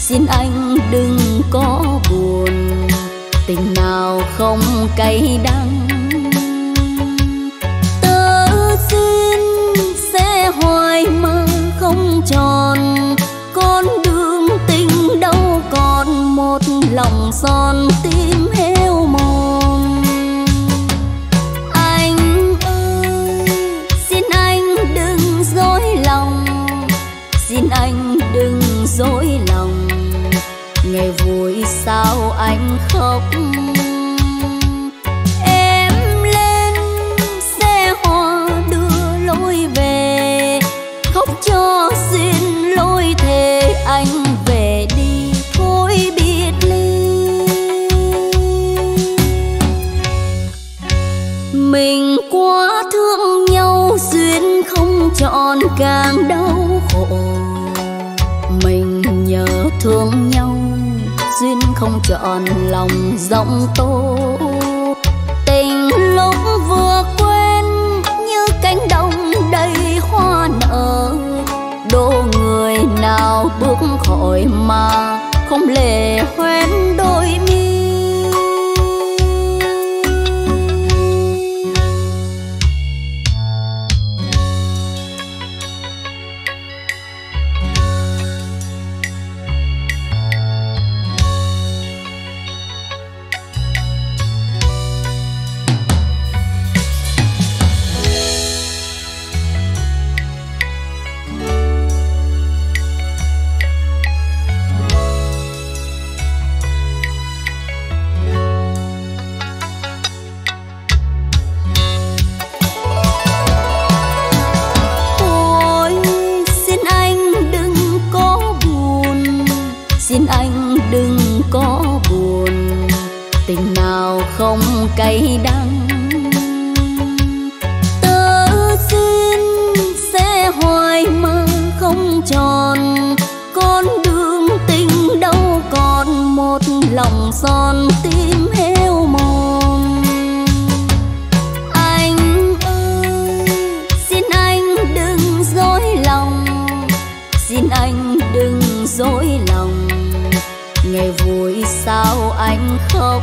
xin anh đừng có buồn, tình nào không cay đắng. Tớ xin sẽ hoài mơ không tròn, con đường tình đâu còn một lòng son tim heo mòn. Anh ơi xin anh đừng dối lòng, xin anh đừng dối lòng, ngày vui sao anh khóc. Em lên xe hoa đưa lối về, khóc cho xin lối. trọn càng đau khổ. Mình nhớ thương nhau, duyên không trọn lòng giọng tô. Tình lúc vừa quên như cánh đồng đầy hoa nở, đô người nào bước khỏi mà không lệ hoen đôi mi. Cay đắng tớ xin sẽ hoài mơ không tròn, con đường tình đâu còn một lòng son tim héo mòn. Anh ơi xin anh đừng dối lòng, xin anh đừng dối lòng, ngày vui sao anh khóc.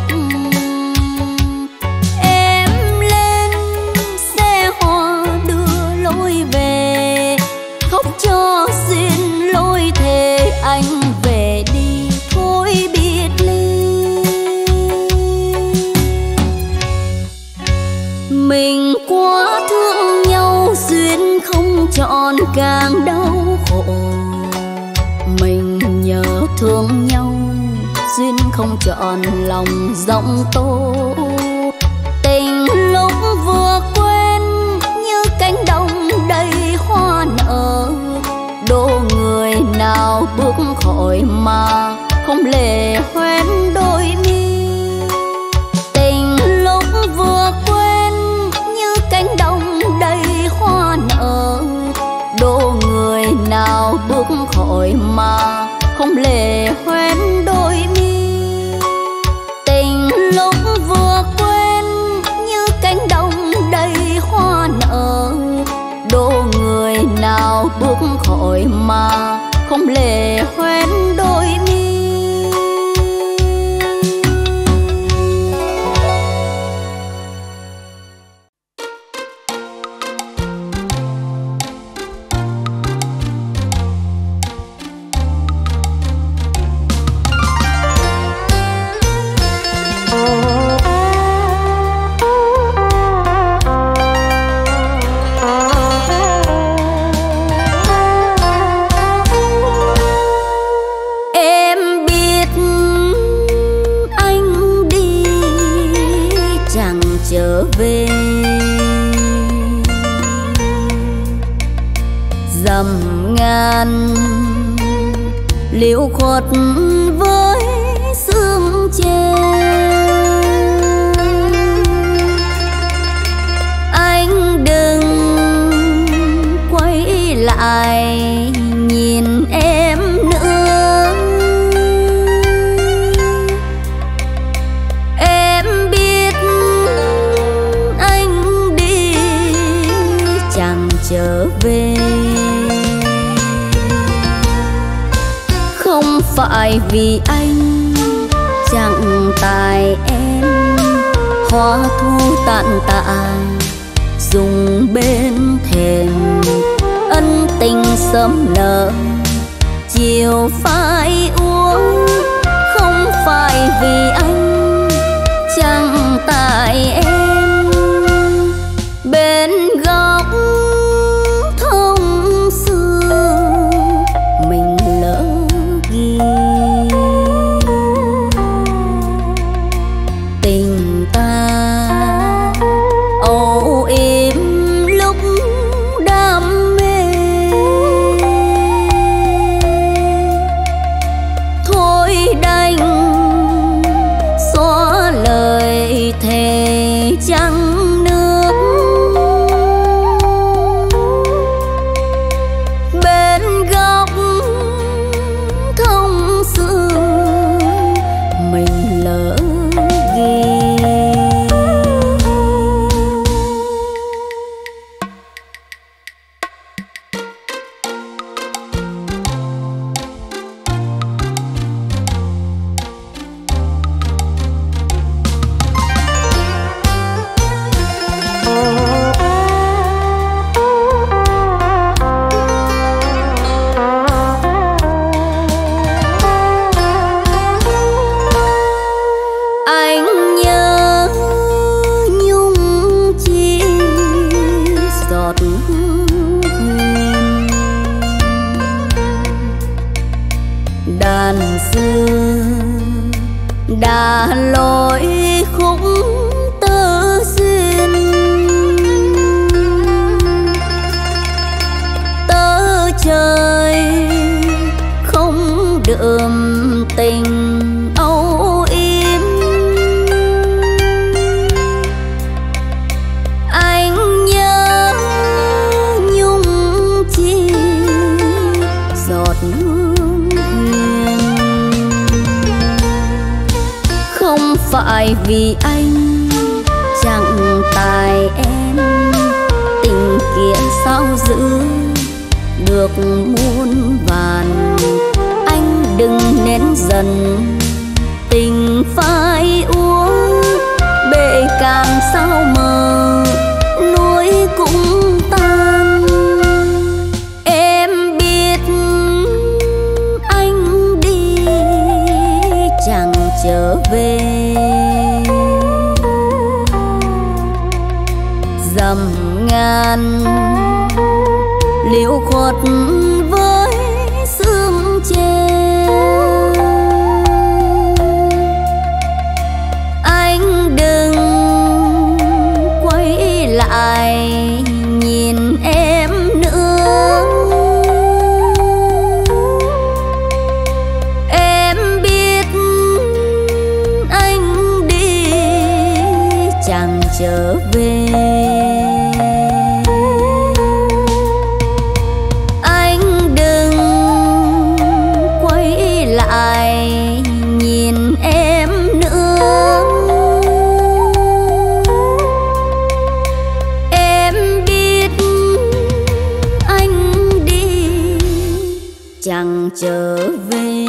Trọn càng đau khổ. Mình nhớ thương nhau, duyên không trọn lòng giọng tô. Tình lúc vừa quên như cánh đồng đầy hoa nở, đô người nào bước khỏi mà không lệ hoen đôi mi. Tình lúc vừa quên như cánh đồng đầy hoa nở, đô người nào bước khỏi mà không lệ hoen đôi mi. Tình lúc vừa quên như cánh đồng đầy hoa nở, đô người nào bước khỏi mà không lệ hoen đôi mi. Liễu khuất với sương che, anh đừng quay lại nhìn em nữa. Em biết anh đi chẳng trở về, phải vì anh chẳng tài em. Hoa thu tàn tạ dùng bên thềm, ân tình sớm nở chiều phải uống. Không phải vì anh chẳng tài em, bên góc thông xương mình lỡ ghi. Tình ta âu yếm lúc đam mê, thôi đành xóa lời thề trắng nước. xưa đã lỗi khúc tơ duyên, tơ trời không đượm tình âu yếm. Anh nhớ nhung chi giọt hương huyền, không phải vì anh chẳng tài em, tình kia sao giữ được muôn vàn. Anh đừng nén dần tình phai uống, bể càng sao mờ núi cũng tan. Em biết anh đi chẳng trở về, dầm ngàn liễu khuất với sương che. Anh đừng quay lại nhìn em nữa, em biết anh đi chẳng trở về. Trở về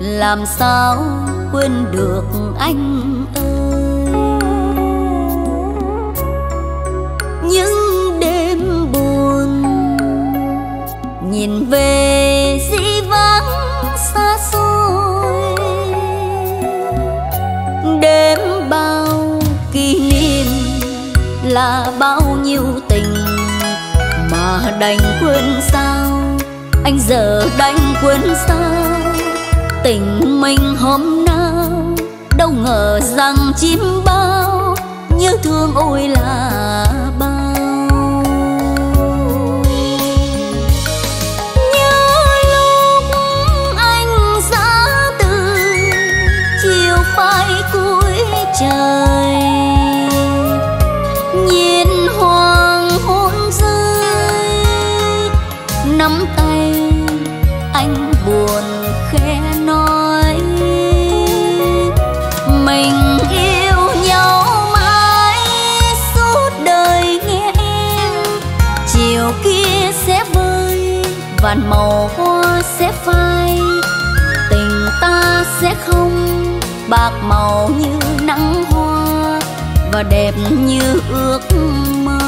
làm sao quên được anh ơi, những đêm buồn nhìn về dĩ vãng xa xôi, đêm bao kỷ niệm là bao nhiêu tình mà đành quên sao, anh giờ đành quên sao. Tình mình hôm nào đâu ngờ rằng chim bao như thương ôi là bao. Nhớ lúc anh giã từ chiều phai cuối trời, nhìn hoàng hôn rơi, nắm tay anh buồn khẽ nói mình yêu nhau mãi suốt đời nghe em. Chiều kia sẽ vơi vạn màu hoa sẽ phai, tình ta sẽ không bạc màu như nắng hoa và đẹp như ước mơ.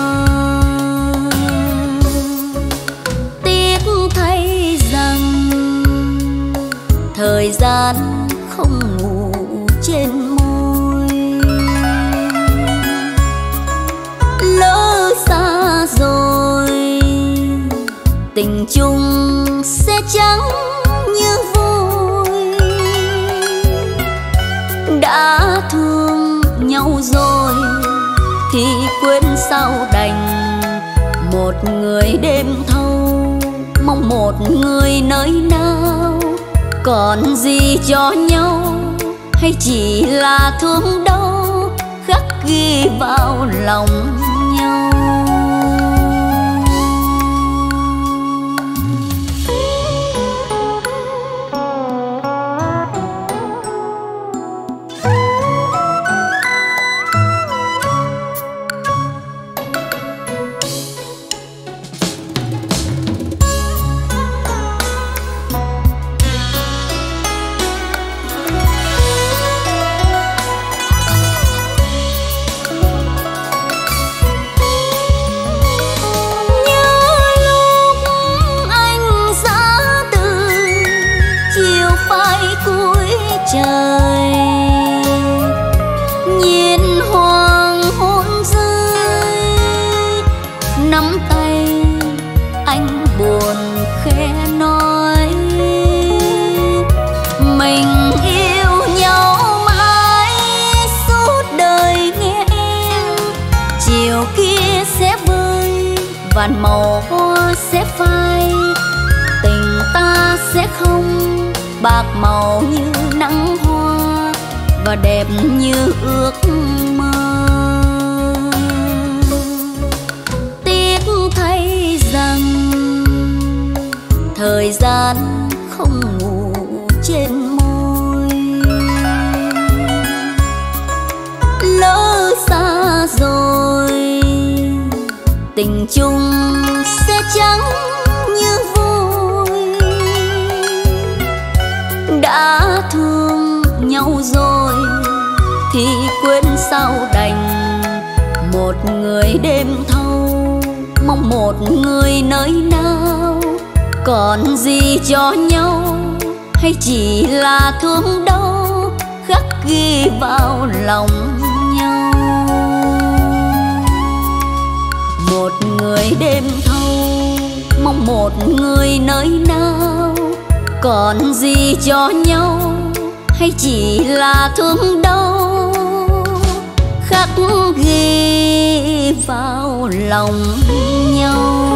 Thời gian không ngủ trên môi, lỡ xa rồi tình chung sẽ chẳng như vui. Đã thương nhau rồi thì quên sao đành, một người đêm thâu mong một người nơi nào, còn gì cho nhau hay chỉ là thương đau khắc ghi vào lòng nhau. vạn màu hoa sẽ phai, tình ta sẽ không bạc màu như nắng hoa và đẹp như ước mơ. Tiếc thay rằng thời gian không ngủ trên môi, lỡ xa rồi tình chung sẽ chẳng như vui. Đã thương nhau rồi thì quên sao đành, một người đêm thâu mong một người nơi nào, còn gì cho nhau hay chỉ là thương đau khắc ghi vào lòng nhau. Một người đêm thâu mong một người nơi nào, còn gì cho nhau hay chỉ là thương đau khắc ghi vào lòng nhau.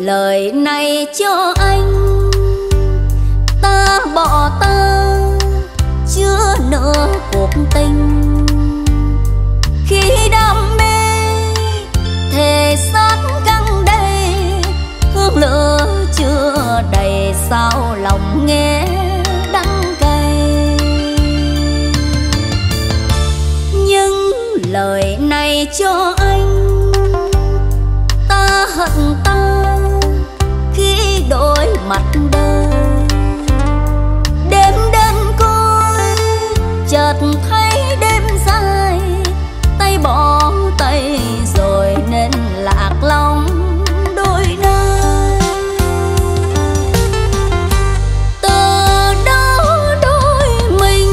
Lời này cho anh, ta bỏ ta chưa nỡ cuộc tình. Khi đam mê thể xác căng đầy, hương lửa chưa đầy sao lòng nghe đắng cay. Nhưng lời này cho anh, ta hận ta khi đổi mặt đời. Đêm đến côi chợt thấy đêm dài, tay bỏ tay rồi nên lạc lòng đôi nơi. Từ đó đôi mình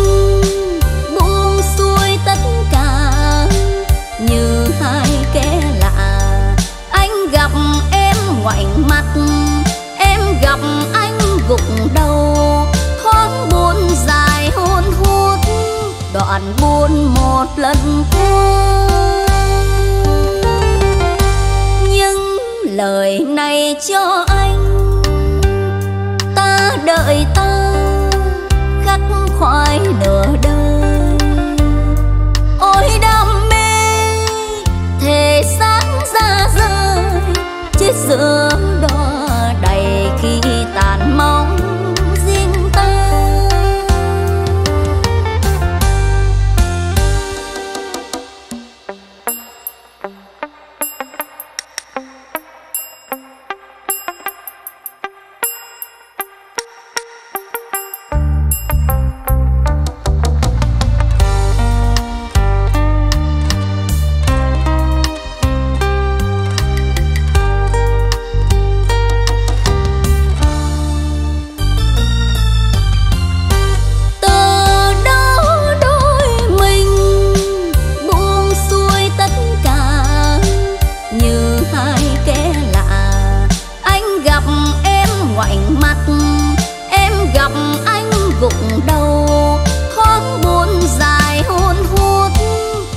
buông xuôi tất cả, như hai kẻ lạ anh gặp em ngoảnh mặt, gặp anh gục đầu thoáng buồn dài hôn hút đoạn buồn một lần thôi. Nhưng lời này cho anh, ta đợi ta khắc khoải nửa đời. Ôi đam mê thể xác ra rơi, chết giữa đó đầy khi tàn mong riêng ta.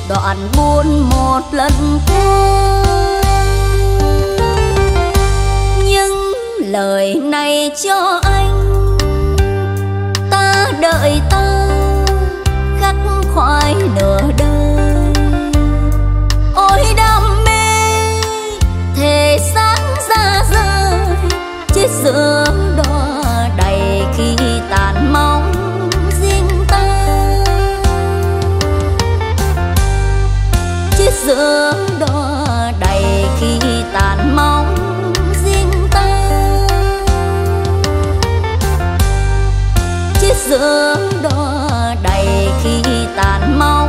Đoạn buồn một lần thôi. Nhưng lời này cho anh, ta đợi ta khắc khoải nửa đời. Ôi đam mê thể xác ra rơi, chết giữa đó đầy khi tàn mong. Giữa đó đầy khi tàn mong riêng ta. dưỡng đo đầy khi tàn máu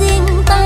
riêng ta.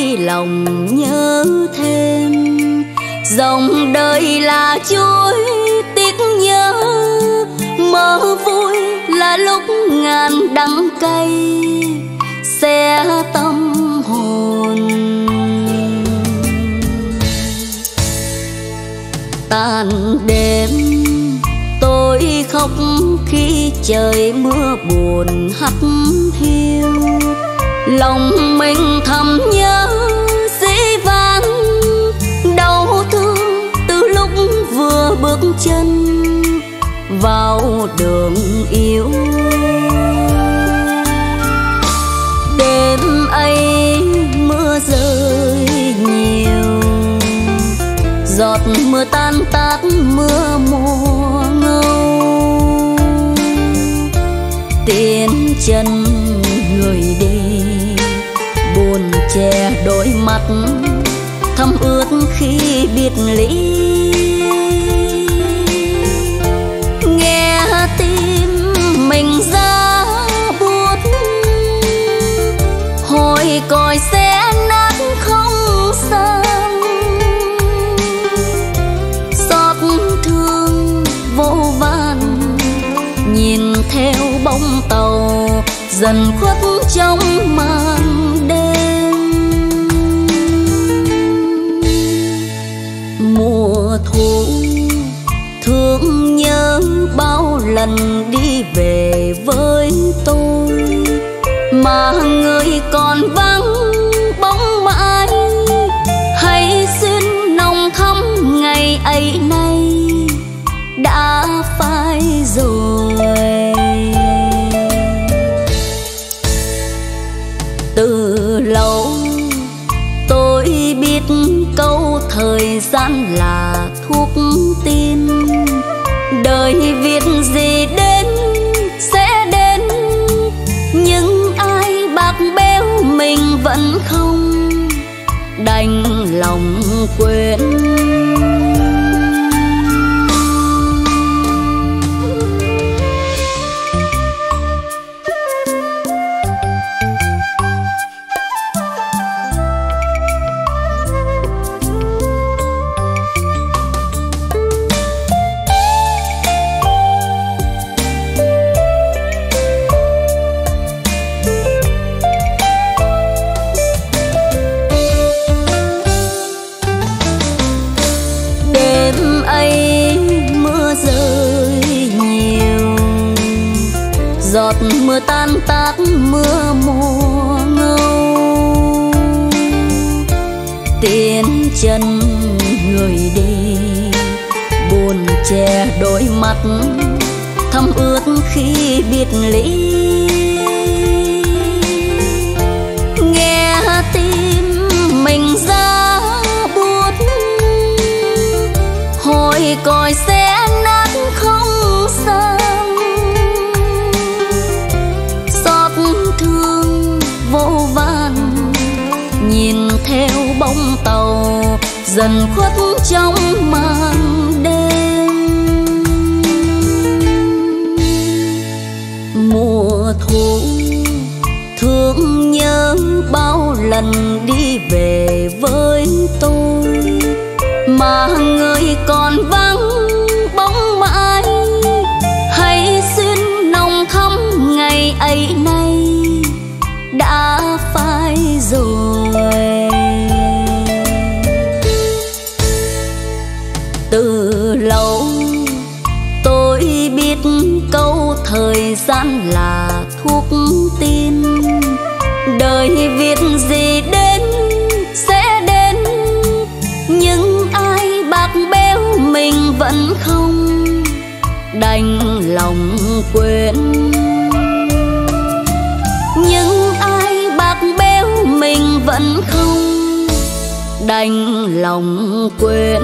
mãi lòng nhớ thêm. Dòng đời là chuỗi tiếc nhớ, mơ vui là lúc ngàn đắng cay xé tâm hồn. Tàn đêm tôi khóc khi trời mưa buồn hắt hiu, lòng mình thầm nhớ dĩ vãng đau thương từ lúc vừa bước chân vào đường yêu. Đêm ấy mưa rơi nhiều, giọt mưa tan tát mưa mùa ngâu, tiếng chân người đi buồn che đôi mắt thấm ướt khi biệt ly. Nghe tim mình ra buốt, hồi còi sẽ nát không sang, xót thương vô vàn nhìn theo bóng tàu dần khuất trong màn đêm. Mùa thu thương nhớ bao lần đi về với tôi, mà người còn vắng bóng mãi. Hãy xin nồng thắm ngày ấy nay đã phai rồi. Từ lâu tôi biết câu thời gian là thuốc tin, đời việc gì đến sẽ đến, nhưng ai bạc béo mình vẫn không đành lòng quên. Giọt mưa tan tát mưa mùa ngâu, tiếng chân người đi buồn che đôi mắt thấm ướt khi biệt ly. Nghe tim mình ra buốt, hồi còi sẽ nát không sang, vô vàn nhìn theo bóng tàu dần khuất trong màn đêm. Mùa thu thương nhớ bao lần đi về với tôi, mà người còn vắng bóng mãi. Hãy xin nồng thắm ngày ấy nay đã phai rồi. Từ lâu tôi biết câu thời gian là thuốc tin, đời việc gì đến sẽ đến, nhưng ai bạc béo mình vẫn không đành lòng quên. Mình vẫn không đành lòng quên.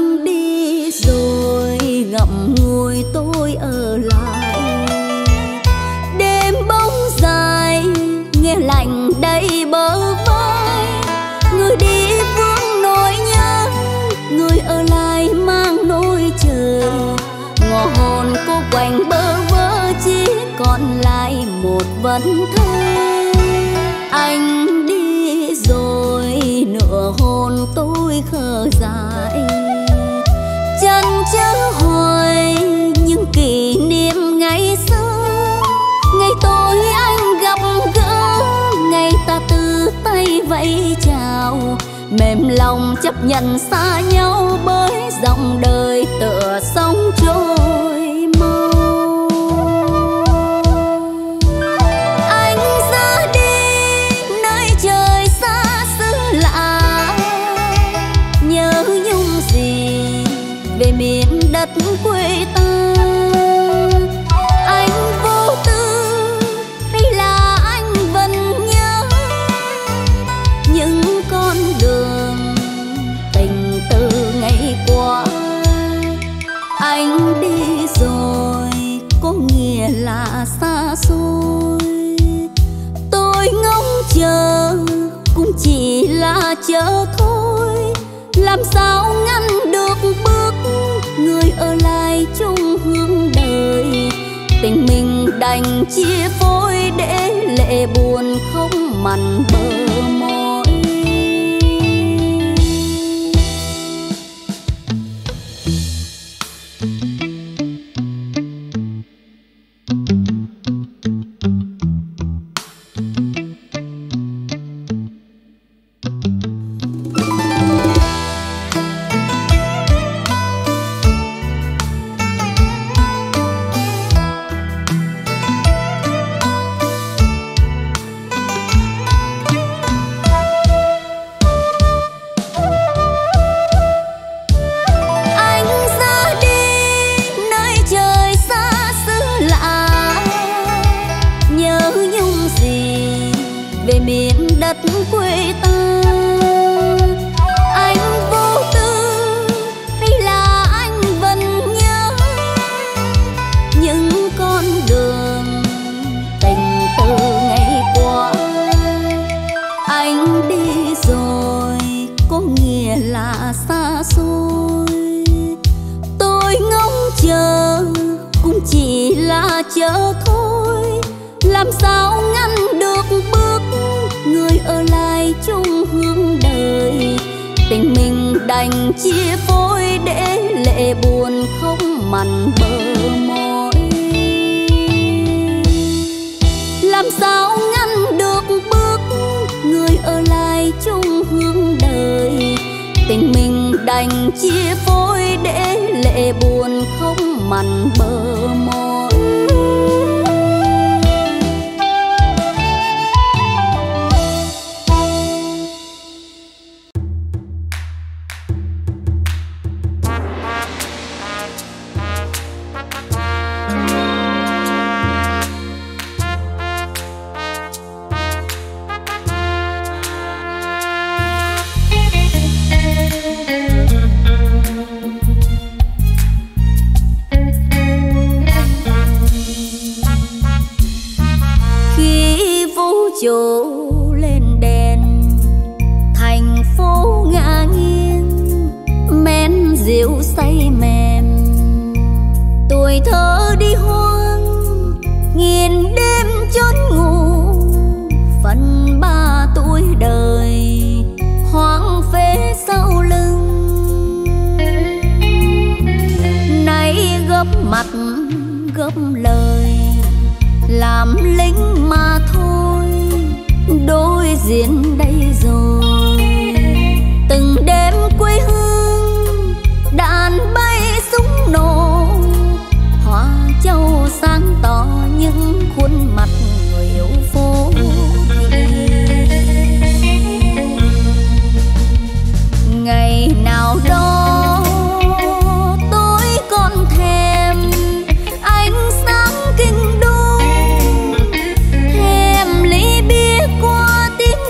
nắng đi rồi ngậm ngùi tôi ở lại. Đêm bóng dài nghe lạnh đầy bờ vai, người đi vương nỗi nhớ, người ở lại mang nỗi chờ. Ngõ hồn cô quạnh bơ vơ, chỉ còn lại một vấn thơ. Anh đi rồi nửa hồn tôi khờ dại, chân chớ hoài những kỷ niệm ngày xưa. Ngày tôi anh gặp gỡ, ngày ta từ tay vẫy chào, mềm lòng chấp nhận xa nhau bởi dòng đời tựa sóng trôi mau. Quê ta anh vô tư hay là anh vẫn nhớ những con đường tình từ ngày qua? Anh đi rồi có nghĩa là xa xôi, tôi ngóng chờ cũng chỉ là chờ thôi. Làm sao ngăn được bước người ở lại chung hướng đời? Tình mình đành chia phôi để lệ buồn không mặn bờ môi.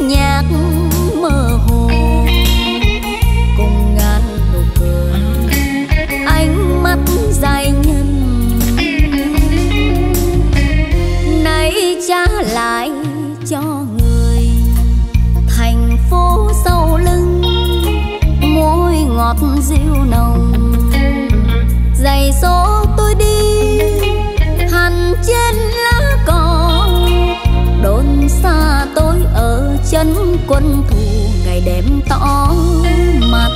Nhạc tướng quân thù ngày đêm tỏ mặt.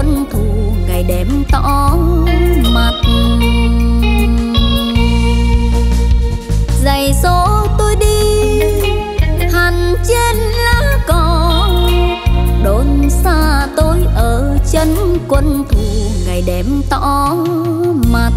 Quân thù ngày đêm tỏ mặt, giày số tôi đi hành trên lá cỏ. Đồn xa tôi ở chân quân thù ngày đêm tỏ mặt.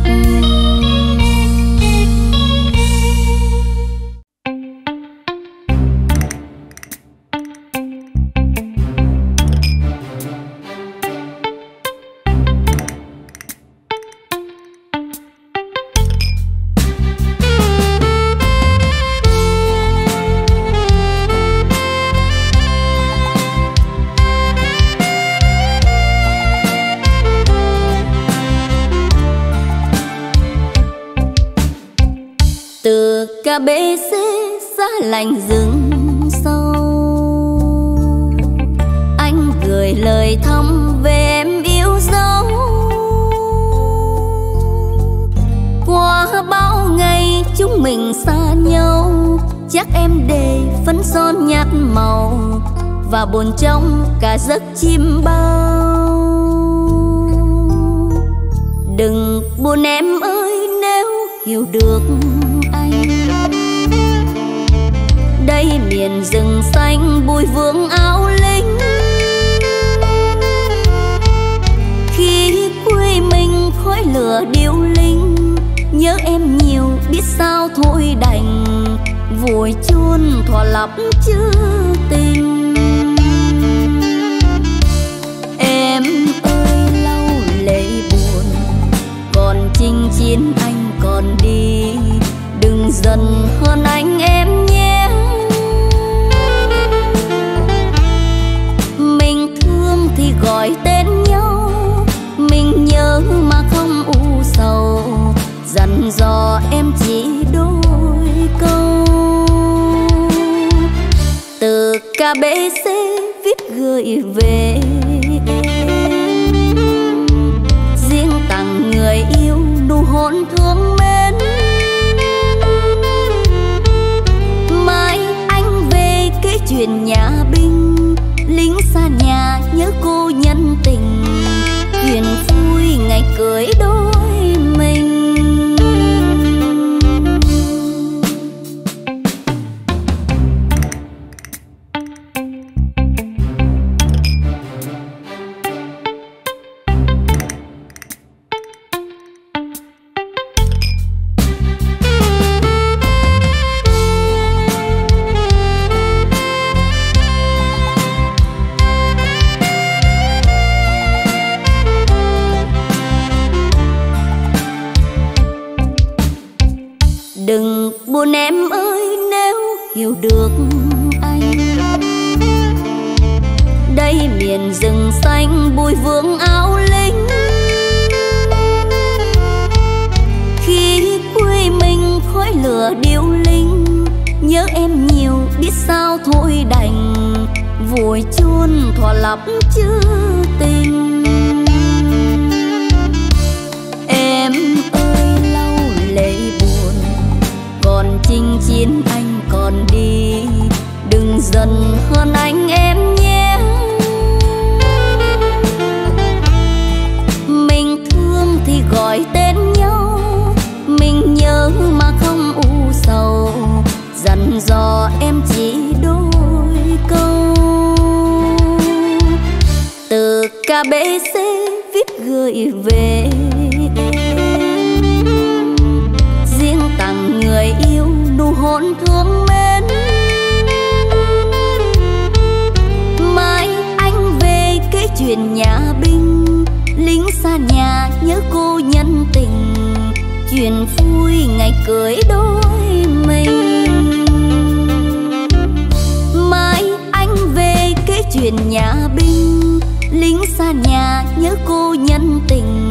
Cả bể xế xa lành rừng sâu, anh gửi lời thăm về em yêu dấu. Qua bao ngày chúng mình xa nhau, chắc em để phấn son nhạt màu và buồn trong cả giấc chim bao. Đừng buồn em ơi, nếu hiểu được đây miền rừng xanh bụi vương áo lính. Khi quê mình khói lửa điêu linh, nhớ em nhiều biết sao thôi đành vùi chôn thỏa lặp chữ tình. Em ơi lau lệ buồn, còn chinh chiến anh còn đi. Đừng dần hơn anh em nhé, mình thương thì gọi tên nhau, mình nhớ mà không u sầu, dặn dò em chỉ đôi câu. Từ KBC viết gửi về em, riêng tặng người yêu nụ hôn thương mến. Chuyện nhà binh lính xa nhà nhớ cô nhân tình, chuyện vui ngày cưới đôi mình. Buồn em ơi, nếu hiểu được anh đây miền rừng xanh bụi vương áo lính. Khi quê mình khói lửa điêu linh, nhớ em nhiều biết sao thôi đành vùi chôn thỏa lặp chữ tình. Em ơi lau lệ buồn, còn chinh chiến anh còn đi. Đừng dần hơn anh em nhé, KBC viết gửi về em, riêng tặng người yêu nụ hôn thương mến. Mai anh về kể chuyện nhà binh, lính xa nhà nhớ cô nhân tình, chuyện vui ngày cưới đôi mình. Mai anh về kể chuyện nhà binh, lính xa nhà nhớ cô nhân tình,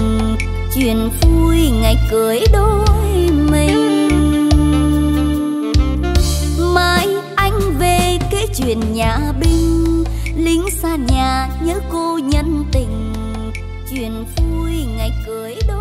chuyện vui ngày cưới đôi mình. Mai anh về kể chuyện nhà binh, lính xa nhà nhớ cô nhân tình, chuyện vui ngày cưới đôi.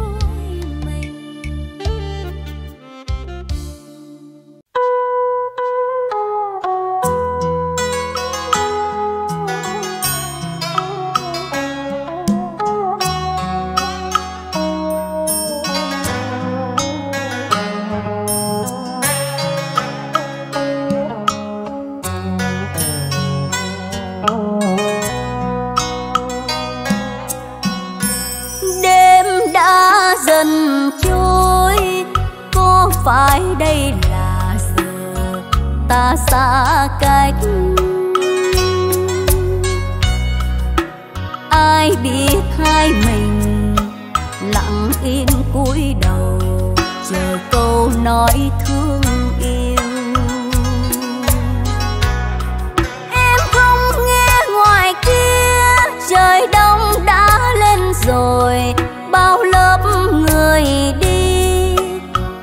Phải đây là giờ ta xa cách, ai biết hai mình lặng im cúi đầu chờ câu nói thương yêu. Em không nghe ngoài kia trời đông đã lên rồi, bao lớp người đi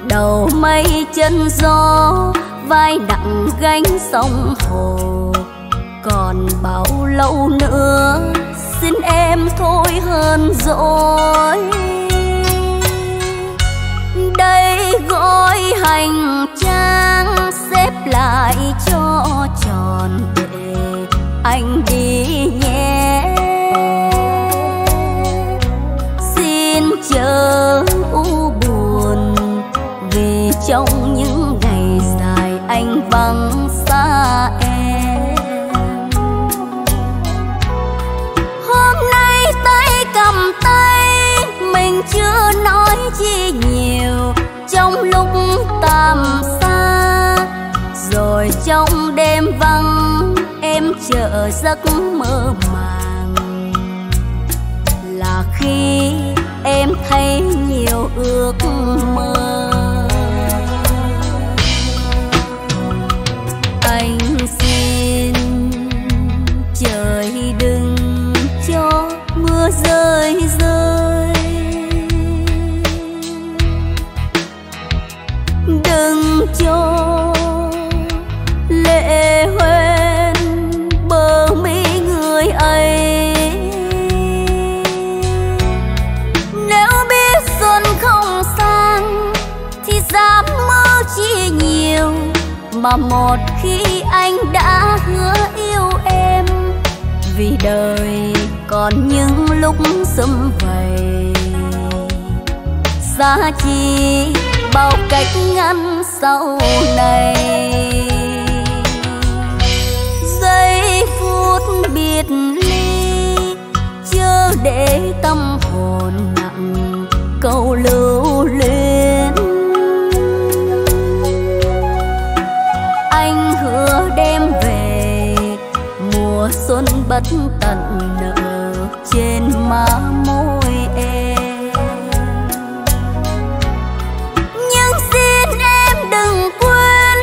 đầu mây chân gió, vai nặng gánh sông hồ. Còn bao lâu nữa xin em thôi hơn rồi, đây gói hành trang xếp lại cho tròn để anh đi nhé. Xin chờ u buồn về trong những ngày dài anh vắng xa em. Hôm nay tay cầm tay mình chưa nói chi nhiều, trong lúc tầm xa rồi trong đêm vắng em chờ giấc mơ màng. Là khi em thấy nhiều ước mơ, anh xin trời đừng cho mưa rơi rơi, đừng cho lệ hoen bờ mi người ấy. Nếu biết xuân không sang thì dám mơ chi nhiều, mà một khi anh đã hứa yêu em, vì đời còn những lúc sum vầy, giá trị bao cách ngăn sau này. Giây phút biệt ly chưa để tâm hồn nặng câu lưu luyến, đem về mùa xuân bất tận nở trên má môi em. Nhưng xin em đừng quên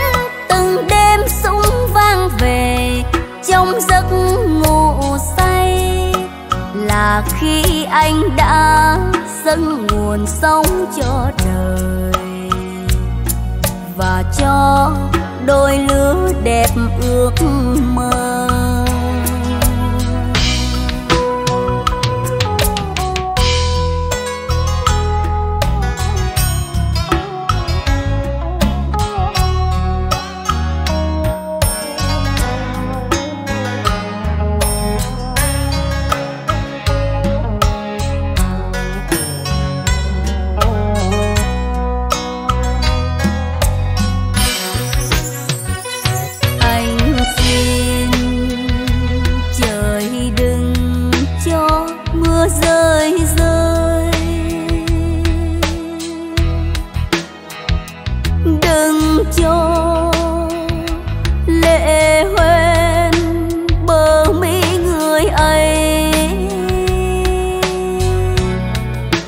từng đêm súng vang về trong giấc ngủ say, là khi anh đã dâng nguồn sống cho đời và cho đôi lứa đẹp ước mơ. Anh xin cho lệ hoen bờ mi người ấy.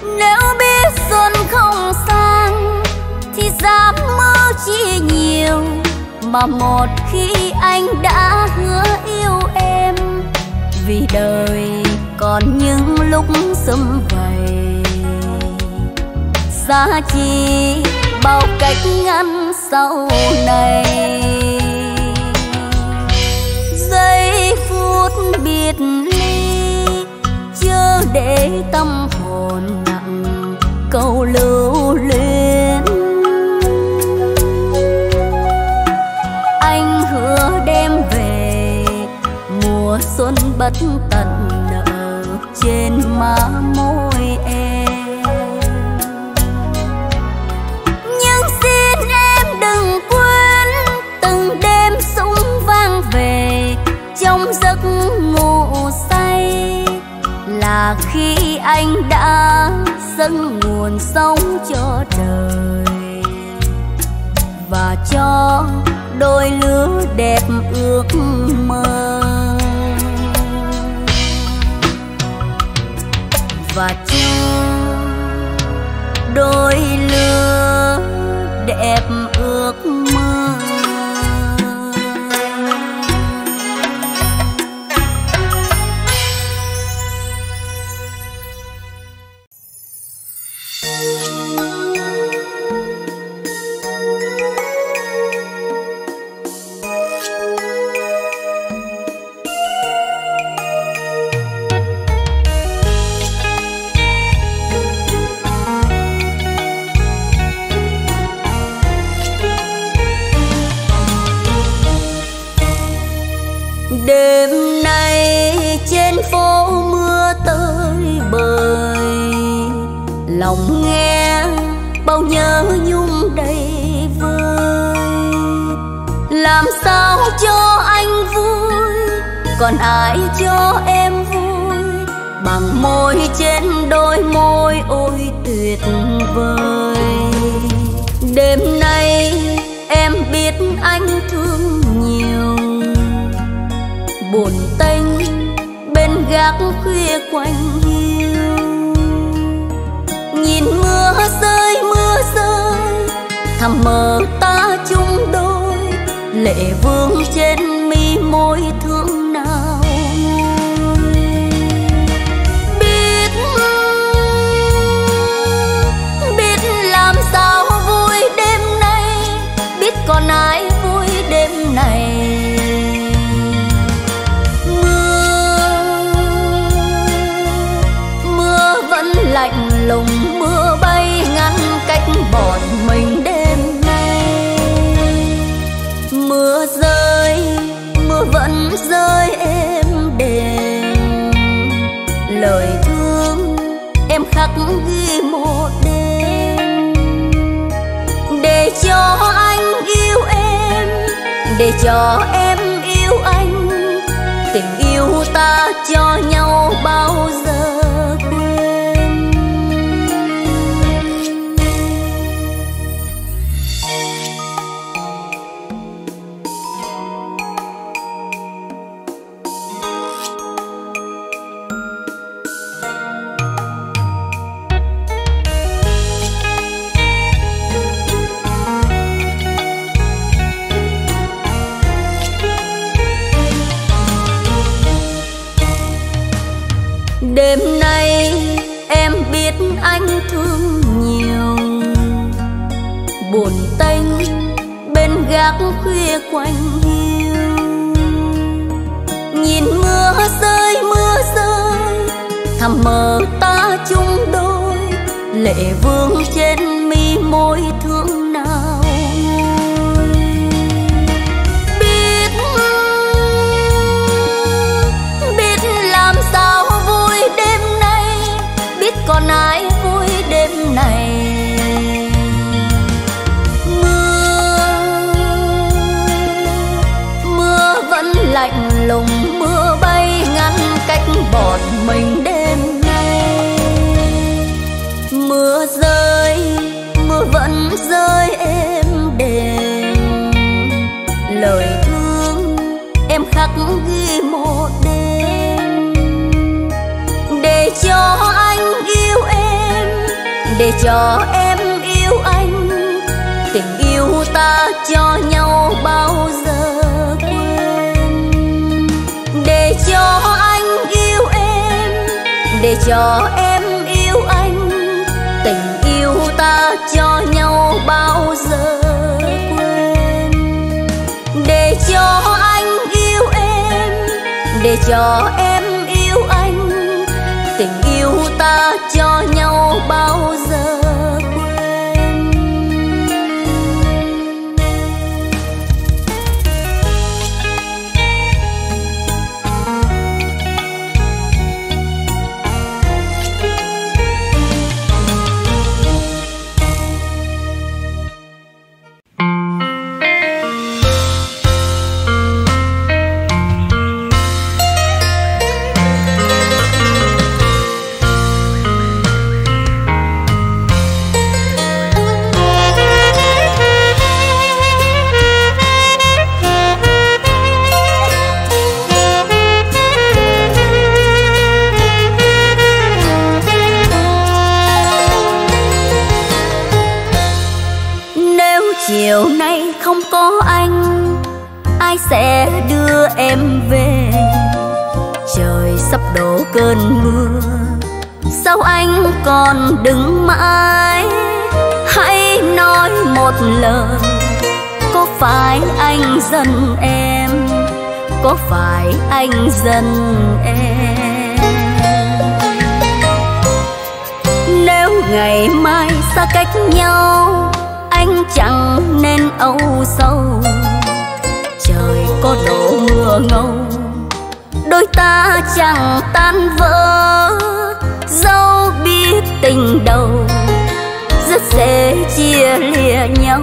Nếu biết xuân không sang thì dám mơ chi nhiều, mà một khi anh đã hứa yêu em, vì đời còn những lúc sum vầy, giá trị bao cách ngăn sau này. Giây phút biệt ly chớ để tâm hồn nặng câu lưu luyến. Anh hứa đem về mùa xuân bất tận nở trên má môi em. Trong giấc ngủ say là khi anh đã dâng nguồn sống cho đời và cho đôi lứa đẹp ước mơ, và cho đôi lứa đẹp ước mơ. Đêm nay trên phố mưa tới bời, lòng nghe bao nhớ nhung đầy vơi. Làm sao cho anh vui, còn ai cho em vui bằng môi trên đôi môi ôi tuyệt vời. Đêm nay em biết anh thương nhiều, buồn tênh bên gác khuya quanh hiu. Nhìn mưa rơi thầm mờ ta chung đôi, lệ vương trên mi môi thương nào. Biết làm sao vui đêm nay, biết còn ai vui đêm này. Lạnh lùng mưa bay ngăn cách bọn mình đêm nay. Mưa vẫn rơi êm đềm, lời thương em khắc ghi một đêm. Để cho anh yêu em, để cho em yêu anh, tình yêu ta cho nhau bao giờ. Đêm nay em biết anh thương nhiều, buồn tênh bên gác khuya quanh hiu. Nhìn mưa rơi thầm mờ ta chung đôi, lệ vương trên mi môi thương nào. Biết làm sao đêm nay, biết còn ai vui đêm này. Mưa vẫn lạnh lùng mưa bay ngăn cách bọn mình đêm nay. Mưa vẫn rơi êm đềm, để cho em yêu anh, tình yêu ta cho nhau bao giờ quên. Để cho anh yêu em, để cho em yêu anh, tình yêu ta cho nhau bao giờ quên. Để cho anh yêu em, để cho em yêu anh, tình yêu ta cho nhau bao giờ quên. Chiều nay không có anh, ai sẽ đưa em về? Trời sắp đổ cơn mưa, sao anh còn đứng mãi? Hãy nói một lời, có phải anh giận em? Có phải anh giận em? Nếu ngày mai xa cách nhau, anh chẳng nên âu sầu. Trời có đổ mưa ngâu, đôi ta chẳng tan vỡ. Dẫu biết tình đầu rất dễ chia lìa nhau,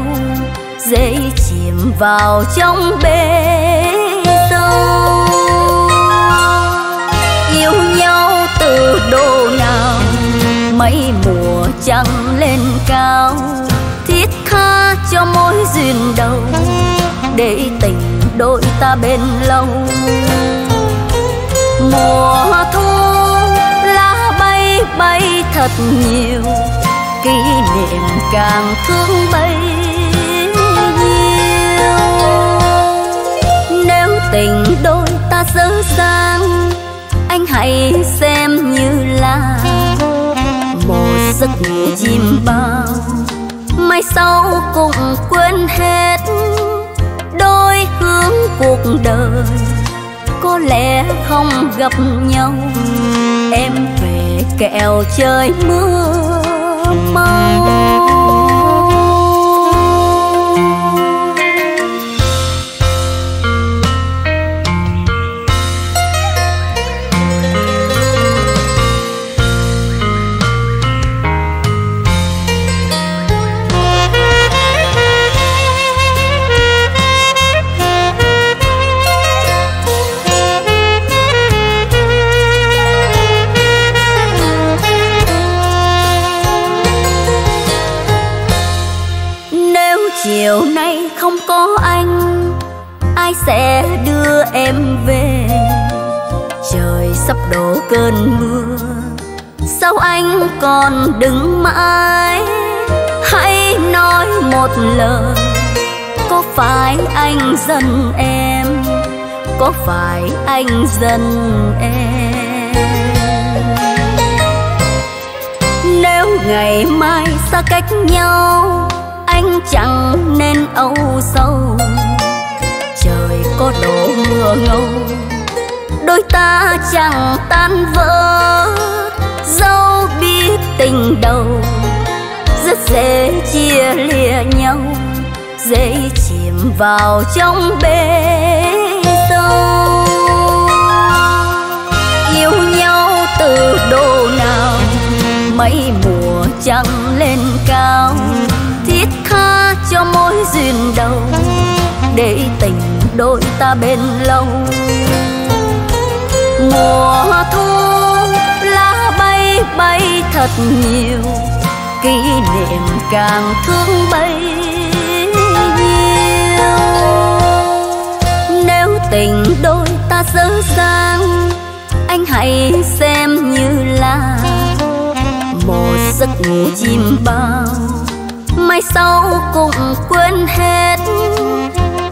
dễ chìm vào trong bể sâu. Yêu nhau từ độ nào, mấy mùa trăng lên cao, thiết tha cho mối duyên đầu, để tình đôi ta bên lâu. Mùa thu lá bay bay thật nhiều, kỷ niệm càng thương bấy nhiêu. Nếu tình đôi ta dở dang, anh hãy xem như là một giấc ngủ chim bao, mai sau cũng quên hết. Đôi hướng cuộc đời có lẽ không gặp nhau, em về kẹo trời mưa mau. Chiều nay không có anh, ai sẽ đưa em về? Trời sắp đổ cơn mưa, sao anh còn đứng mãi? Hãy nói một lời, có phải anh giận em? Có phải anh giận em? Nếu ngày mai xa cách nhau, anh chẳng nên âu sầu. Trời có đổ mưa ngâu, đôi ta chẳng tan vỡ. Dẫu biết tình đầu rất dễ chia lìa nhau, dễ chìm vào trong bể sâu. Yêu nhau từ độ nào, mấy mùa trăng lên cao, thiết tha cho mối duyên đầu, để tình đôi ta bên lâu. Mùa thu lá bay bay thật nhiều, kỷ niệm càng thương bấy nhiêu. Nếu tình đôi ta dở dang, anh hãy xem như là giấc ngủ chim bao, mai sau cũng quên hết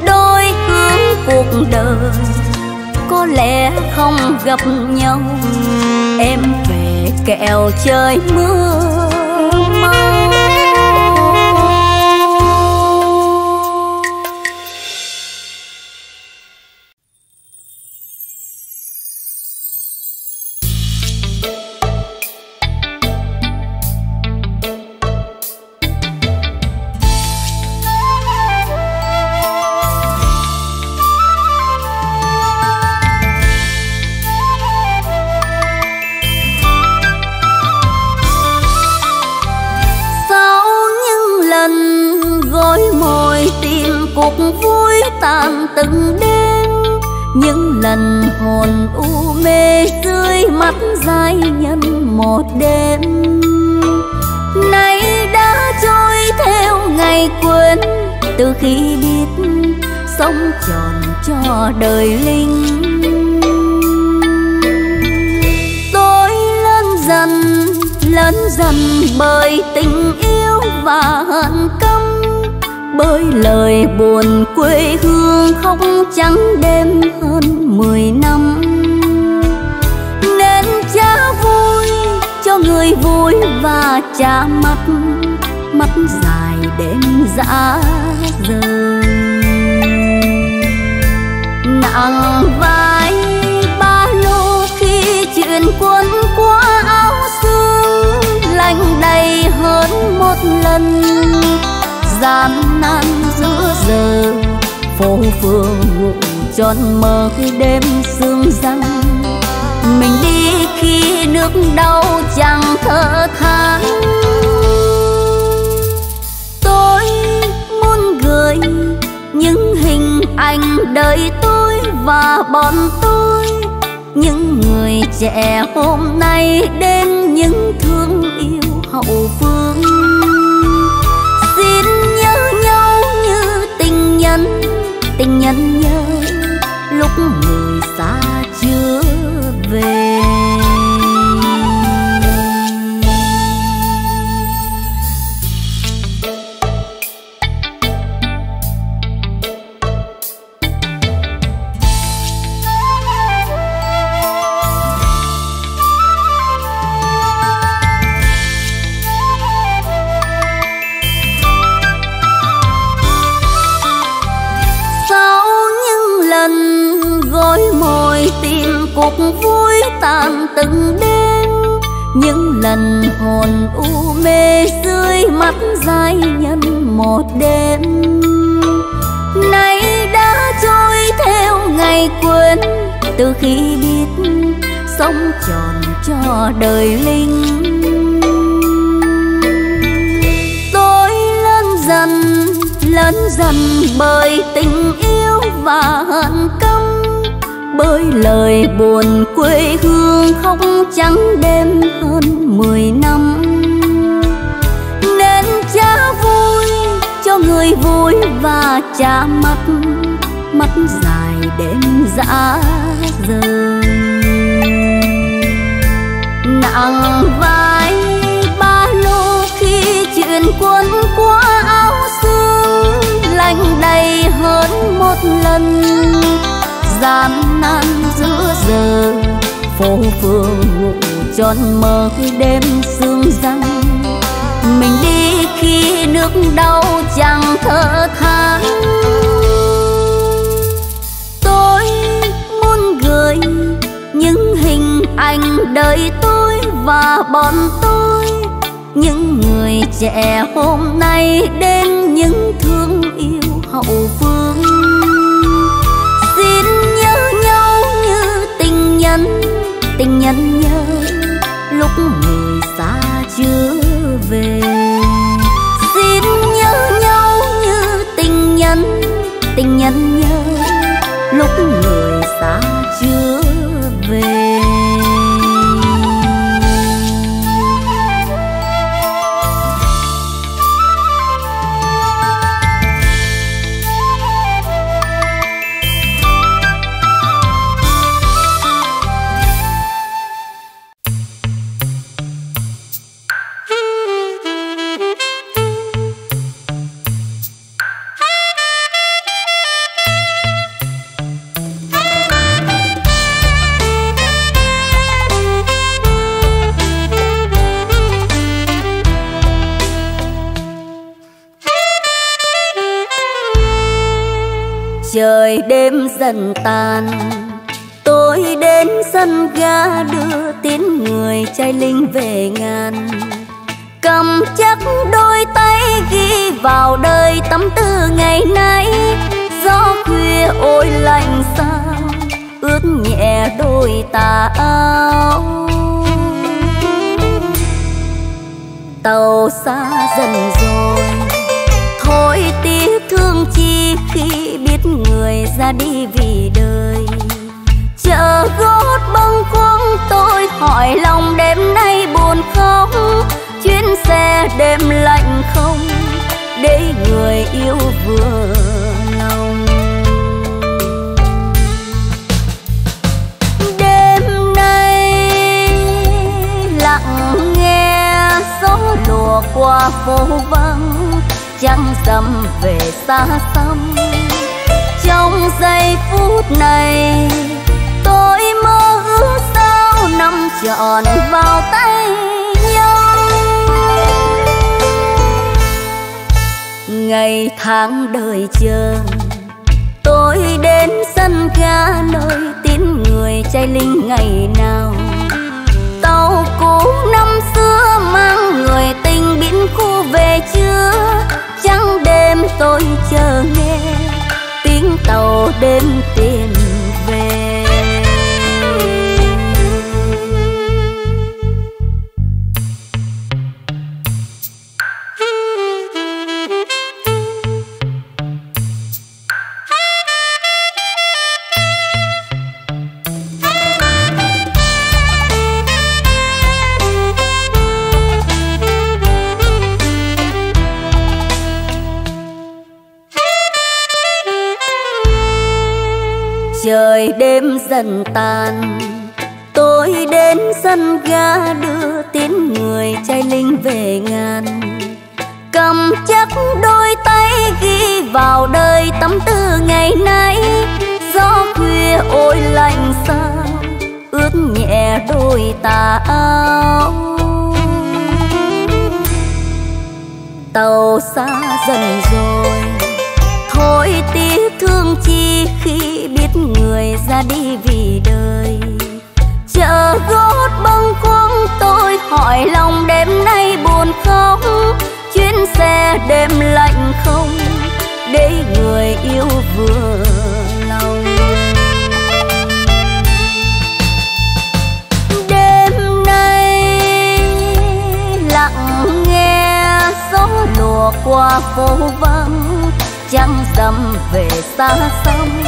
đôi hướng cuộc đời. Có lẽ không gặp nhau, em về kẹo trời mưa mau. Vui tàn từng đêm, những lần hồn u mê rơi mắt dài nhân một đêm. Nay đã trôi theo ngày quên, từ khi biết sống tròn cho đời linh. Tôi lớn dần bởi tình yêu và hận căm, bởi lời buồn quê hương không trắng đêm hơn 10 năm. Nên cha vui cho người vui và cha mắt mắt dài đêm dã rời. Nặng vai ba lô khi chuyện cuốn qua áo xương, lạnh đầy hơn một lần. Gian nan giữa giờ phố phường ngủ tròn mơ đêm sương răng. Mình đi khi nước đau chẳng thở than. Tôi muốn gửi những hình ảnh đời tôi và bọn tôi, những người trẻ hôm nay đến những thương yêu hậu phương. Tình nhân nhớ lúc người xa chưa về. Vui tàn từng đêm, những lần hồn u mê rơi mắt dài nhân một đêm. Nay đã trôi theo ngày quên, từ khi biết sống tròn cho đời linh. Tôi lớn dần bởi tình yêu và hận căm, bởi lời buồn quê hương không trắng đêm hơn 10 năm. Nên cha vui cho người vui và cha mắt mắt dài đêm dã rời. Nặng vai ba lô khi chuyện cuốn qua áo xương, lạnh đầy hơn một lần. Gian nan giữa giờ phố phường ngủ tròn mơ đêm sương răng. Mình đi khi nước đau chẳng thở than. Tôi muốn gửi những hình ảnh đời tôi và bọn tôi, những người trẻ hôm nay đến những thương yêu hậu phương. Tình nhân nhớ lúc người xa chưa về. Xin nhớ nhau như tình nhân nhớ lúc người xa chưa về. Trời đêm dần tàn, tôi đến sân ga đưa tín người trai linh về ngàn. Cầm chắc đôi tay ghi vào đời tấm từ ngày nay. Gió khuya ôi lạnh sao ướt nhẹ đôi tà áo. Tàu xa dần rồi, thôi tiếc thương chi khi biết người ra đi vì đời. Chờ gót bâng khuâng tôi hỏi lòng đêm nay buồn không, chuyến xe đêm lạnh không để người yêu vừa lòng. Đêm nay lặng nghe gió lùa qua phố vắng, trăng rằm về xa xăm. Trong giây phút này tôi mơ ước sao năm tròn vào tay nhau. Ngày tháng đời chờ, tôi đến sân ga nơi tín người trai linh ngày nào. Tàu cũ năm xưa mang người tình biển khu về chưa. Trăng đêm tôi chờ nghe tiếng tàu đêm tìm về. Trời đêm dần tàn, tôi đến sân ga đưa tín người trai linh về ngàn. Cầm chắc đôi tay ghi vào đời tấm từ ngày nay. Gió khuya ôi lạnh sao ướt nhẹ đôi tà áo. Tàu xa dần rồi, thôi tiếc thương chi khi biết người ra đi vì đời. Chờ gót bâng khuâng tôi hỏi lòng đêm nay buồn không, chuyến xe đêm lạnh không để người yêu vừa lòng. Đêm nay lặng nghe gió lùa qua phố vắng, trăng rằm về xa xăm.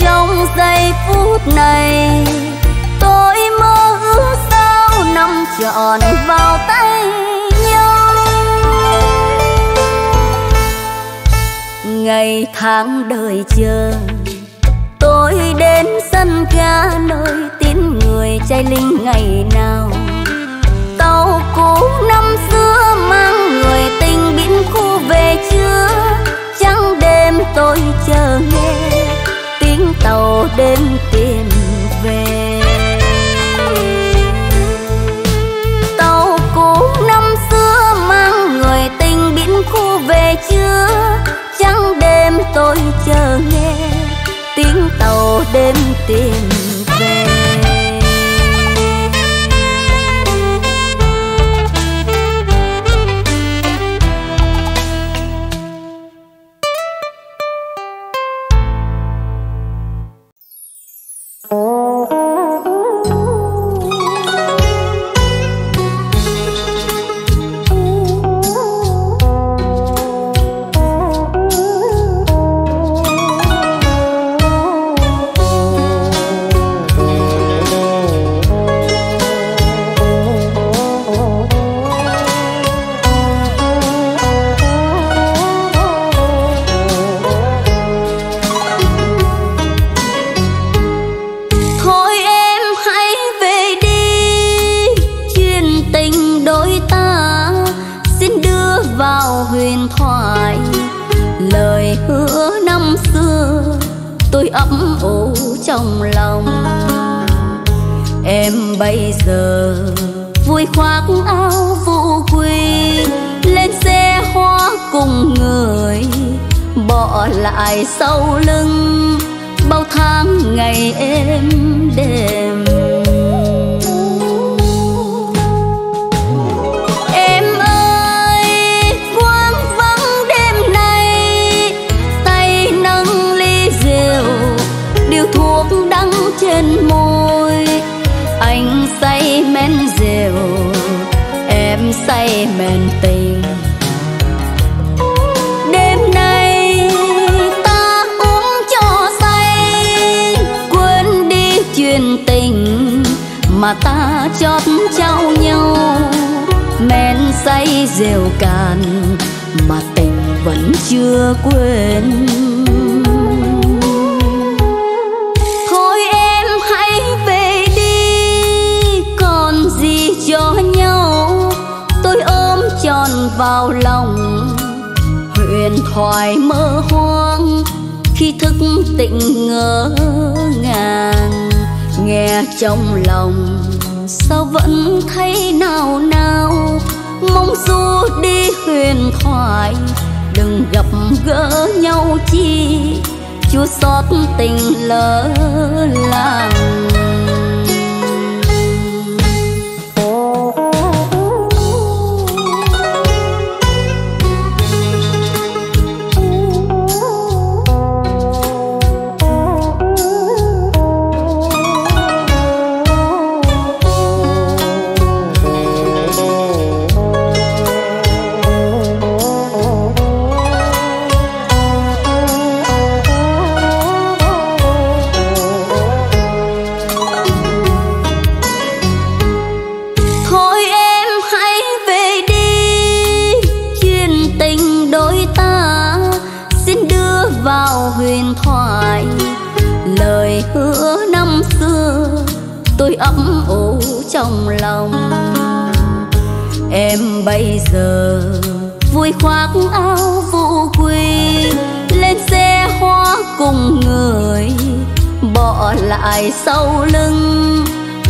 Trong giây phút này tôi mơ ước sao năm tròn vào tay nhau. Ngày tháng đời chờ, tôi đến sân ga nơi tín người trai linh ngày nào. Tàu cũ năm xưa mang người tình biển khu về chưa. Trăng đêm tôi chờ nghe tiếng tàu đêm tìm về. Tàu cũ năm xưa mang người tình biển khu về chưa. Trăng đêm tôi chờ nghe tiếng tàu đêm tìm về. bỏ lại sau lưng bao tháng ngày êm đềm. Em ơi, quang vắng đêm nay, tay nâng ly rượu, điều thuốc đắng trên môi. Anh say men rượu, em say men tình. Mà ta chót trao nhau, men say rượu cạn mà tình vẫn chưa quên. Thôi em hãy về đi, còn gì cho nhau. Tôi ôm tròn vào lòng, huyền thoại mơ hoang khi thức tỉnh ngỡ ngàng. Nghe trong lòng sao vẫn thấy nao nao, mong du đi huyền thoại, đừng gặp gỡ nhau chi, chua xót tình lỡ làng. Ấm ủ trong lòng em bây giờ vui khoác áo vô quy, lên xe hoa cùng người, bỏ lại sau lưng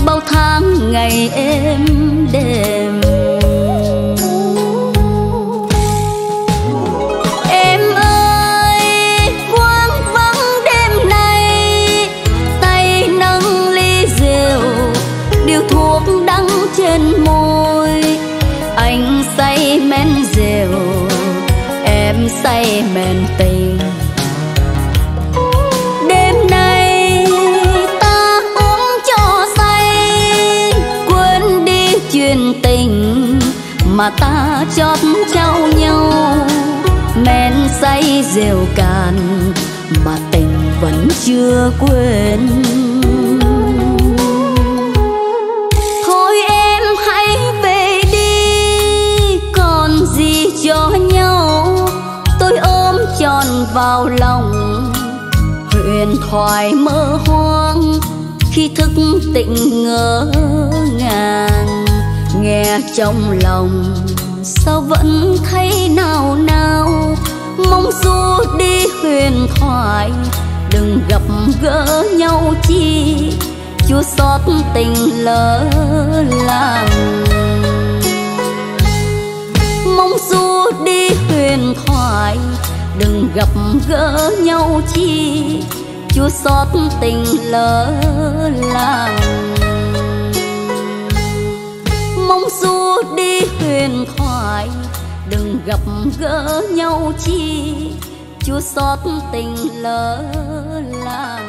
bao tháng ngày êm đềm. Trên môi anh say men rượu, em say men tình. Đêm nay ta uống cho say, quên đi chuyện tình mà ta chót trao nhau. Men say rượu cạn mà tình vẫn chưa quên. Vào lòng huyền thoại mơ hoang khi thức tỉnh ngỡ ngàng. Nghe trong lòng sao vẫn thấy nao nao, mong du đi huyền thoại, đừng gặp gỡ nhau chi, chua xót tình lỡ làng. Mong du đi huyền thoại, đừng gặp gỡ nhau chi, chua xót tình lỡ làng. Mong du đi huyền thoại, đừng gặp gỡ nhau chi, chua xót tình lỡ làng.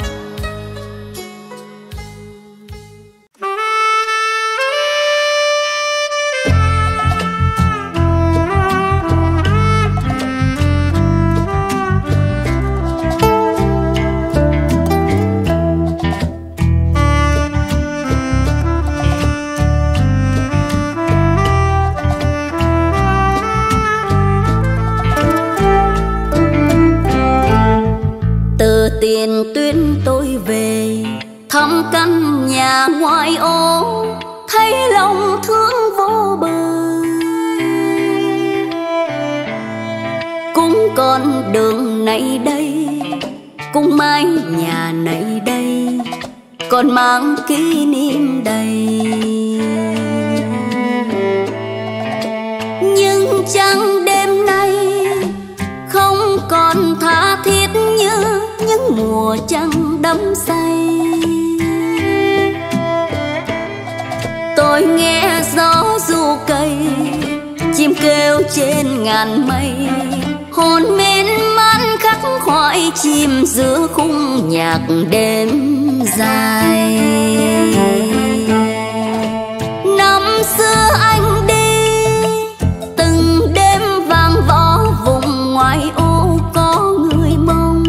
Tiền tuyến tôi về thăm căn nhà ngoài ô, thấy lòng thương vô bờ. Cũng con đường này đây, cũng mái nhà này đây, còn mang kỷ niệm đầy. Nhưng chẳng đêm nay không còn thấy mùa trăng đắm say. Tôi nghe gió du cây, chim kêu trên ngàn mây, hồn mến man khắc khoải chim giữa khung nhạc đêm dài. Năm xưa anh đi từng đêm vang võ vùng ngoại ô có người mong,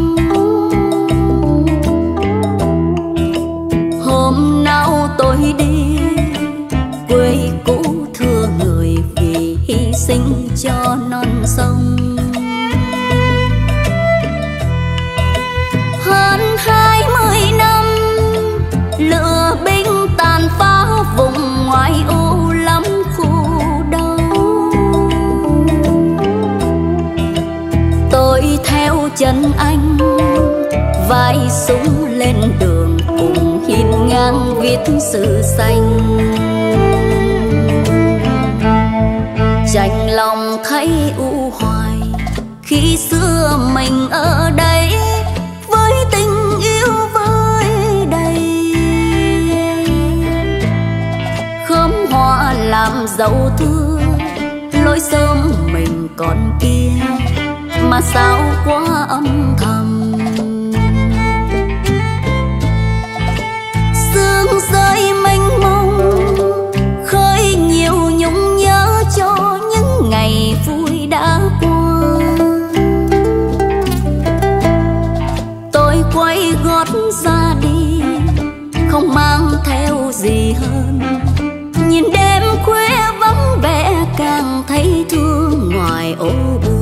hôm nào tôi đi quê cũ thưa người vì hy sinh cho non sông. Hơn 20 năm lửa binh tàn phá vùng ngoại ô lắm khổ đau, tôi theo chân anh vai súng lên đường cùng hiên ngang viết sự xanh. Chạnh lòng thấy u hoài khi xưa mình ở đây với tình yêu với đầy, khóm hoa làm dấu thưa lối sớm mình còn kia mà sao quá âm thầm. Sương rơi mênh mông khơi nhiều nhung nhớ cho những ngày vui đã qua, tôi quay gót ra đi không mang theo gì hơn, nhìn đêm khuya vắng vẻ càng thấy thương ngoài ô buồn.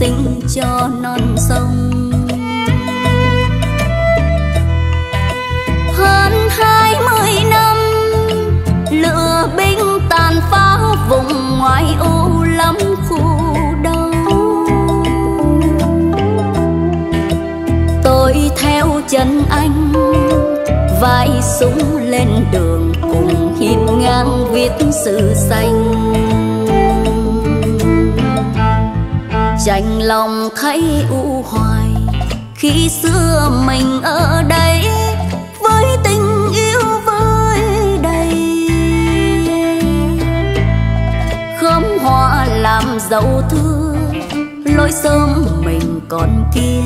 Sinh cho non sông. Hơn 20 năm lửa binh tàn phá vùng ngoại ô lắm khổ đau, tôi theo chân anh vai súng lên đường cùng hiên ngang viết sự xanh. Chạnh lòng thấy u hoài khi xưa mình ở đây với tình yêu với đầy, khóm hoa làm dấu thưa lối sớm mình còn kia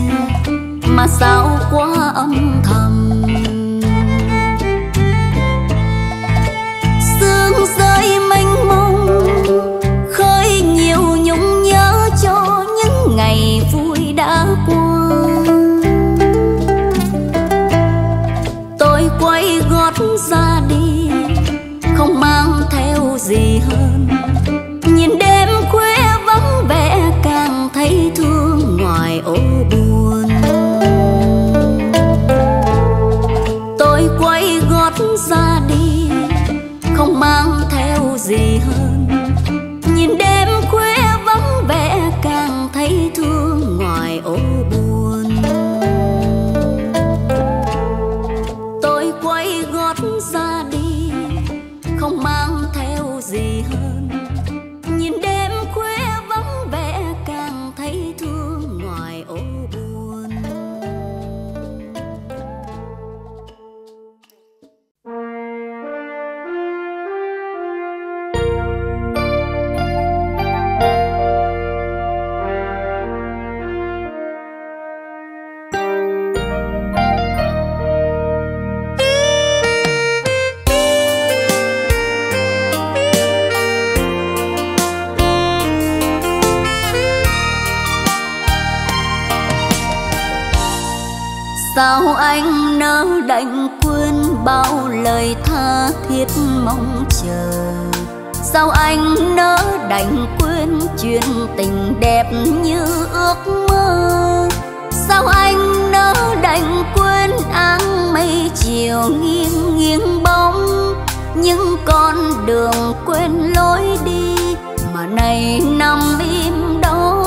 mà sao quá âm thầm. Sương rơi mênh mông khơi nhiều nhung nhớ cho ngày vui đã qua, tôi quay gót ra đi không mang theo gì hơn, nhìn đêm khuya vắng vẻ càng thấy thương ngoài ô buồn. Sao anh nỡ đành quên bao lời tha thiết mong chờ? Sao anh nỡ đành quên chuyện tình đẹp như ước mơ? Sao anh nỡ đành quên áng mây chiều nghiêng nghiêng bóng, những con đường quên lối đi mà nay nằm im đó?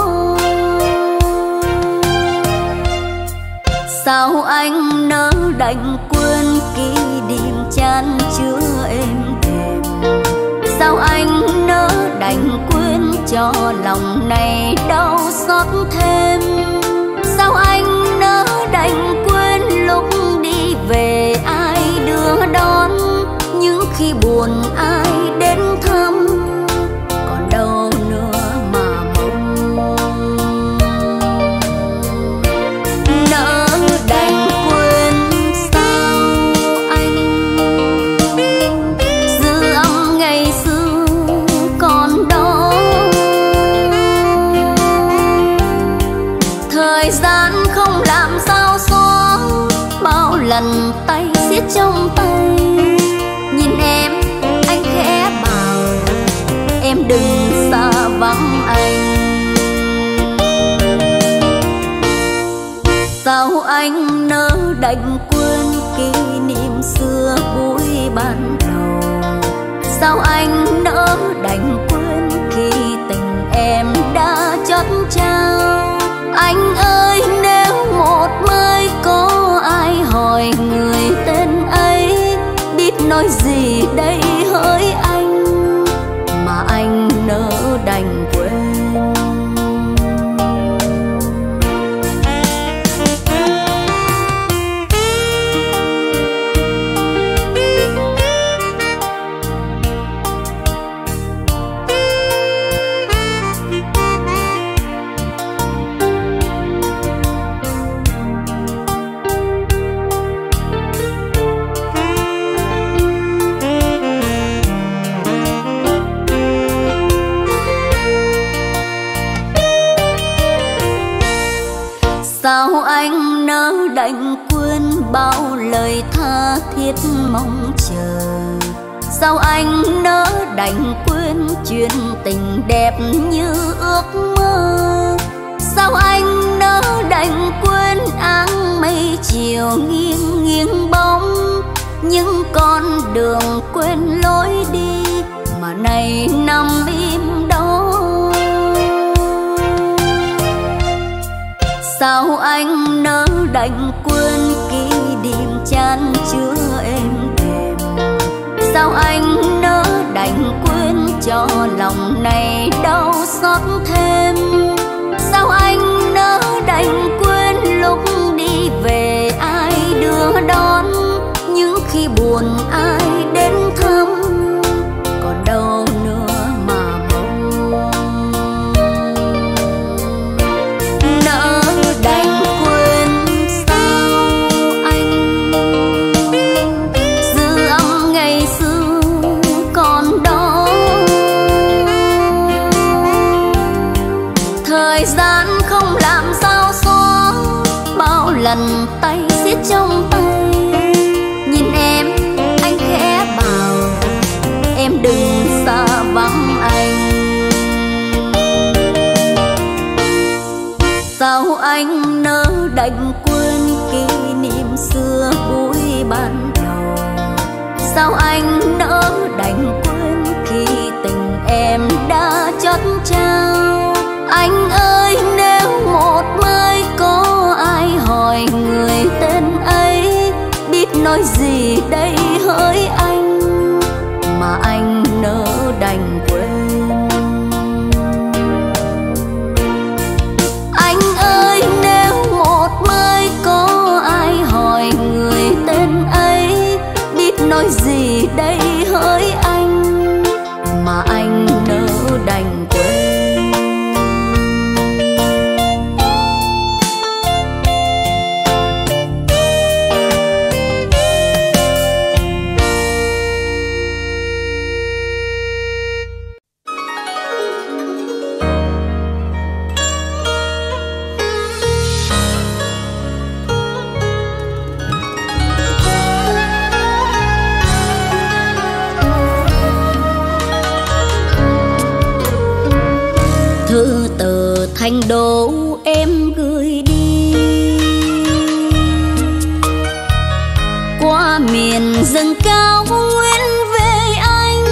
Sao anh nỡ đành quên kỷ niệm chan chứa êm đềm? Sao anh nỡ đành quên cho lòng này đau xót thêm? Sao anh nỡ đành quên lúc đi về ai đưa đón, những khi buồn ai đến thăm còn đâu nữa mà mong? Nỡ đành quên sao anh dư âm ngày xưa còn đó? Thời gian không làm sao xóa bao lần tay xiết trong tay. Đừng xa vắng anh. Sao anh nỡ đành quên kỷ niệm xưa vui ban đầu? Sao anh nỡ đành quên khi tình em đã chót trao? Anh ơi, nếu một mai có ai hỏi người tên ấy, biết nói gì đây hỡi anh mà anh nỡ đành quên. Sao anh nỡ đành quên bao lời tha thiết mong chờ? Sao anh nỡ đành quên chuyện tình đẹp như ước mơ? Sao anh nỡ đành quên áng mây chiều nghiêng nghiêng bóng, những con đường quên lối đi mà nay nằm im đó? Sao anh nỡ đành quên kỷ niệm chan chứa êm đềm? Sao anh nỡ đành quên cho lòng này đau xót thêm? Sao anh nỡ đành quên lúc đi về ai đưa đón, những khi buồn ai đến thăm còn đâu nữa? Lần tay xiết trong tay, nhìn em anh khẽ bảo em đừng xa vắng anh. Sao anh nỡ đành quên kỷ niệm xưa vui ban đầu? Sao anh nỡ đành quên khi tình em đã chót trao? Anh ơi, nếu một mai có hỏi người tên ấy, biết nói gì đây hỡi anh mà anh nỡ đành quên. Anh ơi, nếu một mai có ai hỏi người tên ấy, biết nói gì đây hỡi anh mà anh nỡ đành quên. thành đô em gửi đi. Qua miền dâng cao nguyện về anh,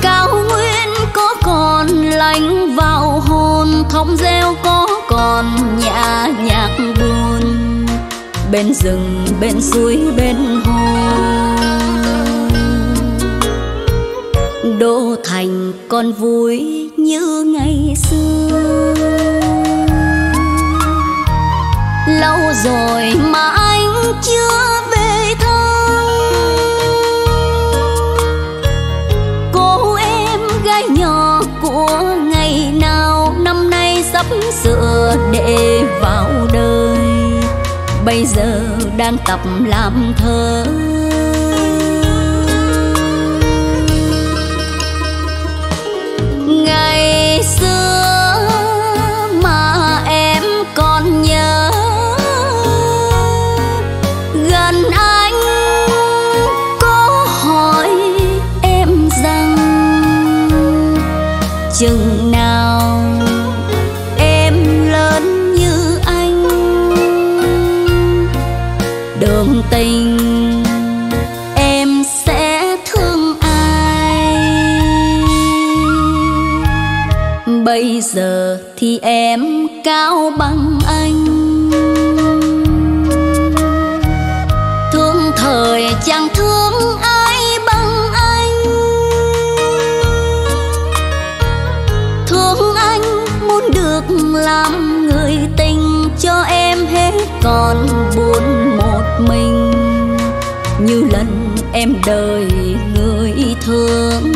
cao nguyên có còn lành vào hồn, thông reo có còn nhã nhạc buồn, bên rừng bên suối bên hồ. Đô thành còn vui như ngày xưa, lâu rồi mà anh chưa về thăm. Cô em gái nhỏ của ngày nào năm nay sắp sửa để vào đời, bây giờ đang tập làm thơ. Ngày xưa mà em còn nhớ, gần anh có hỏi em rằng chừng nào em lớn như anh. Đường tình em sẽ thương ai, bây giờ thì em cao bằng anh. Thời chẳng thương ai bằng anh, thương anh muốn được làm người tình, cho em hết còn buồn một mình như lần em đời người thương.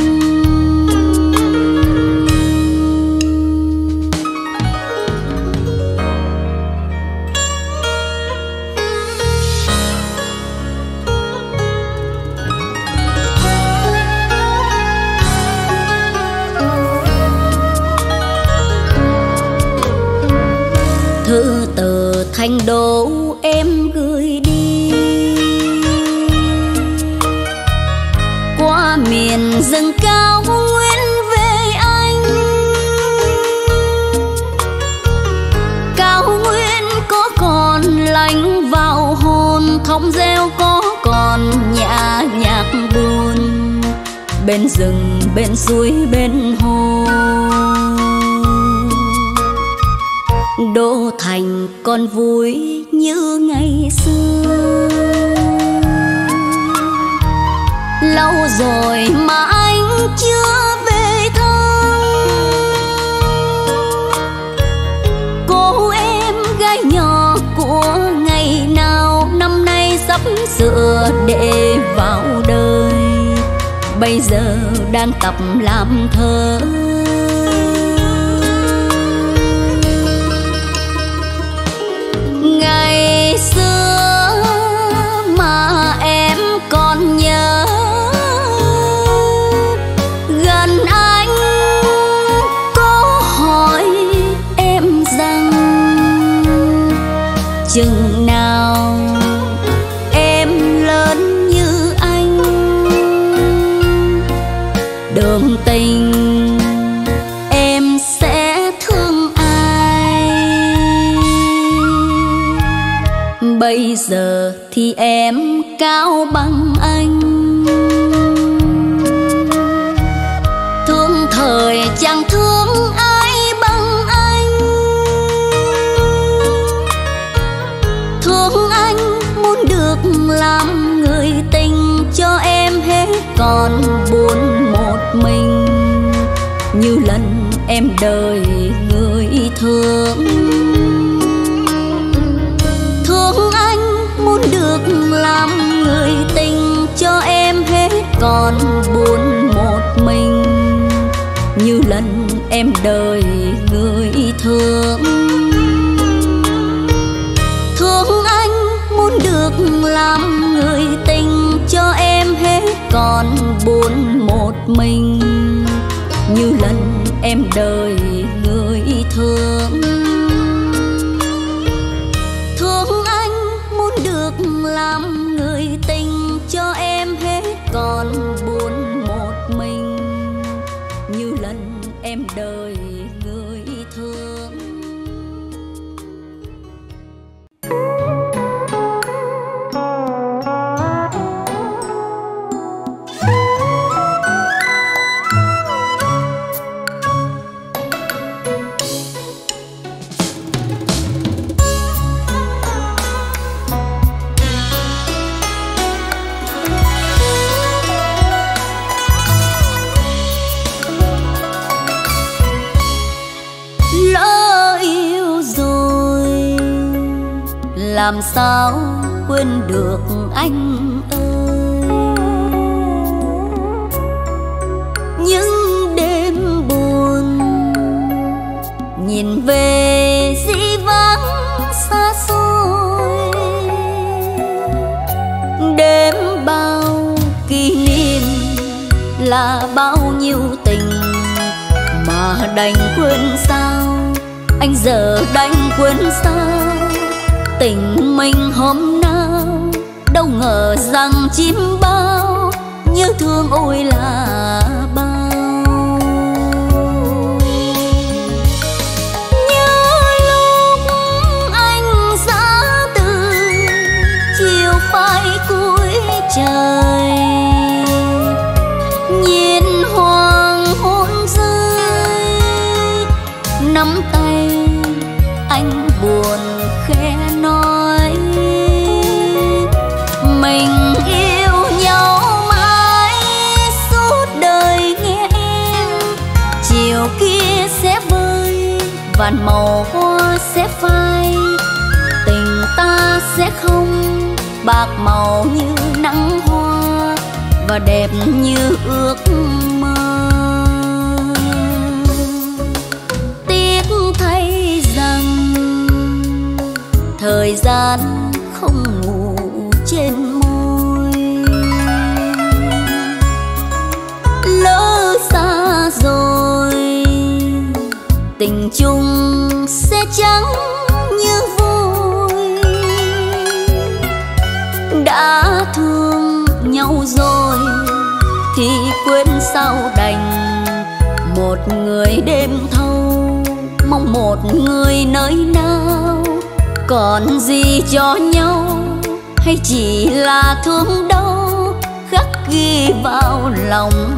Thư từ thành đô em gửi đi, qua miền dâng cao nguyện về anh, cao nguyên có còn lành vào hồn, thông reo có còn nhã nhạc buồn, bên rừng bên suối bên hồ. Đô thành còn vui như ngày xưa, lâu rồi mà anh chưa về thăm. Cô em gái nhỏ của ngày nào năm nay sắp sửa để vào đời, bây giờ đang tập làm thơ. Ngày xưa mà em còn nhớ, gần anh có hỏi em rằng chừng nào em lớn như anh. Đường tình bây giờ thì em cao bằng anh, thương thời chẳng thương ai bằng anh, thương anh muốn được làm người tình, cho em hết còn buồn một mình như lần em đời người thương. Làm người tình cho em hết còn buồn một mình như lần em đời người thương. Thương anh muốn được làm người tình, cho em hết còn buồn một mình như lần em đời người thương. Làm người tình cho em hết còn buồn một mình như lần em làm sao quên được anh ơi. Những đêm buồn nhìn về dĩ vãng xa xôi, đêm bao kỷ niệm là bao nhiêu tình mà đành quên sao, anh giờ đành quên sao tình mình hôm nào. Đâu ngờ rằng chim bao nhớ thương ôi là bao. Nhớ lúc anh giã từ chiều phai cuối trời, nhìn hoàng hôn rơi, nắm tay anh buồn vạn màu hoa sẽ phai, tình ta sẽ không bạc màu như nắng hoa và đẹp như ước mơ. Tiếc thấy rằng thời gian không ngủ trên môi, lỡ xa rồi tình chung sẽ chẳng như vui. Đã thương nhau rồi thì quên sao đành, một người đêm thâu mong một người nơi nào, còn gì cho nhau hay chỉ là thương đau khắc ghi vào lòng.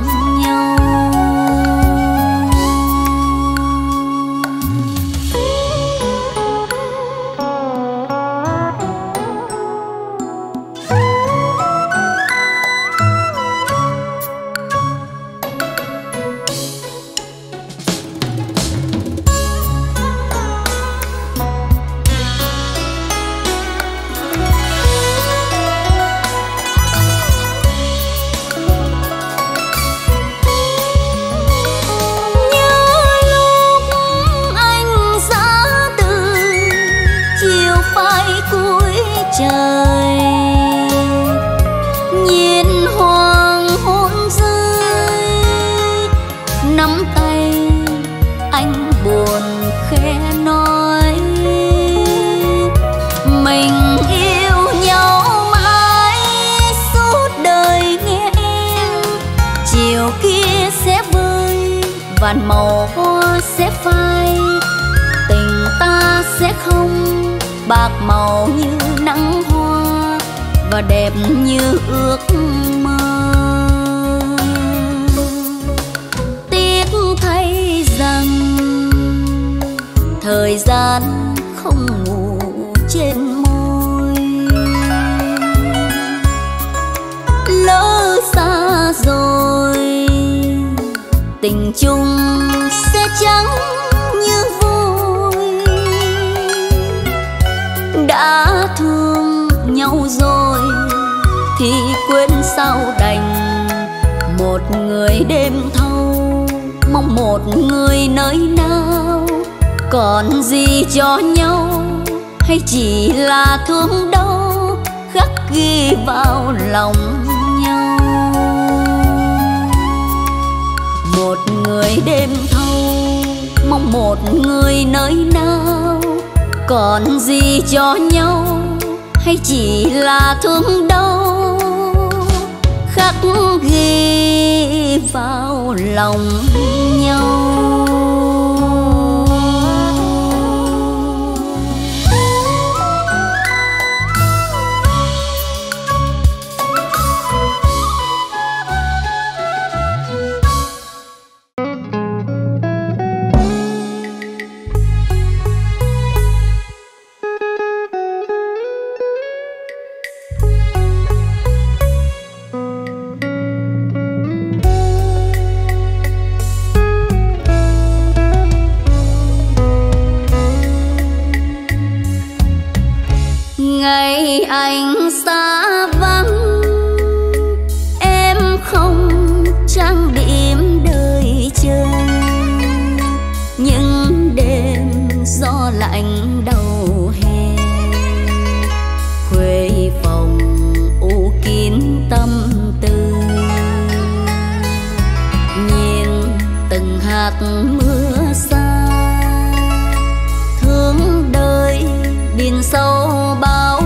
Vạn màu hoa sẽ phai, tình ta sẽ không bạc màu như nắng hoa và đẹp như ước mơ. Tiếc thấy rằng thời gian không ngủ trên môi, lỡ xa rồi tình chung sẽ chẳng như vui. Đã thương nhau rồi thì quên sao đành, một người đêm thâu mong một người nơi nào, còn gì cho nhau hay chỉ là thương đau khắc ghi vào lòng. Một người đêm thâu mong một người nơi nào, còn gì cho nhau hay chỉ là thương đau khắc ghi vào lòng nhau. anh xa vắng, em không trang điểm đời chơi. Những đêm gió lạnh đầu hè, khuê phòng u kín tâm tư. Nhìn từng hạt mưa xa, thương đời biển sâu bao.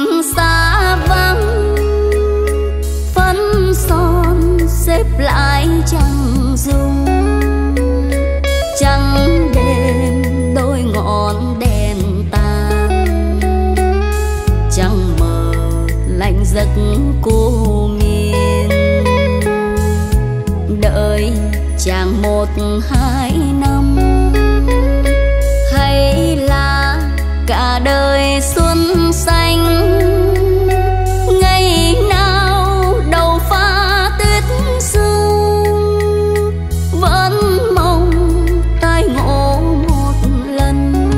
Anh xa vắng, phấn son xếp lại chẳng dùng. Trăng đêm đôi ngọn đèn tàn, trăng mờ lạnh giấc cô miên. Đợi chàng 1-2 năm, hay là cả đời xuân xanh. Ngày nào đầu pha tuyết sương, vẫn mong tai ngộ một lần.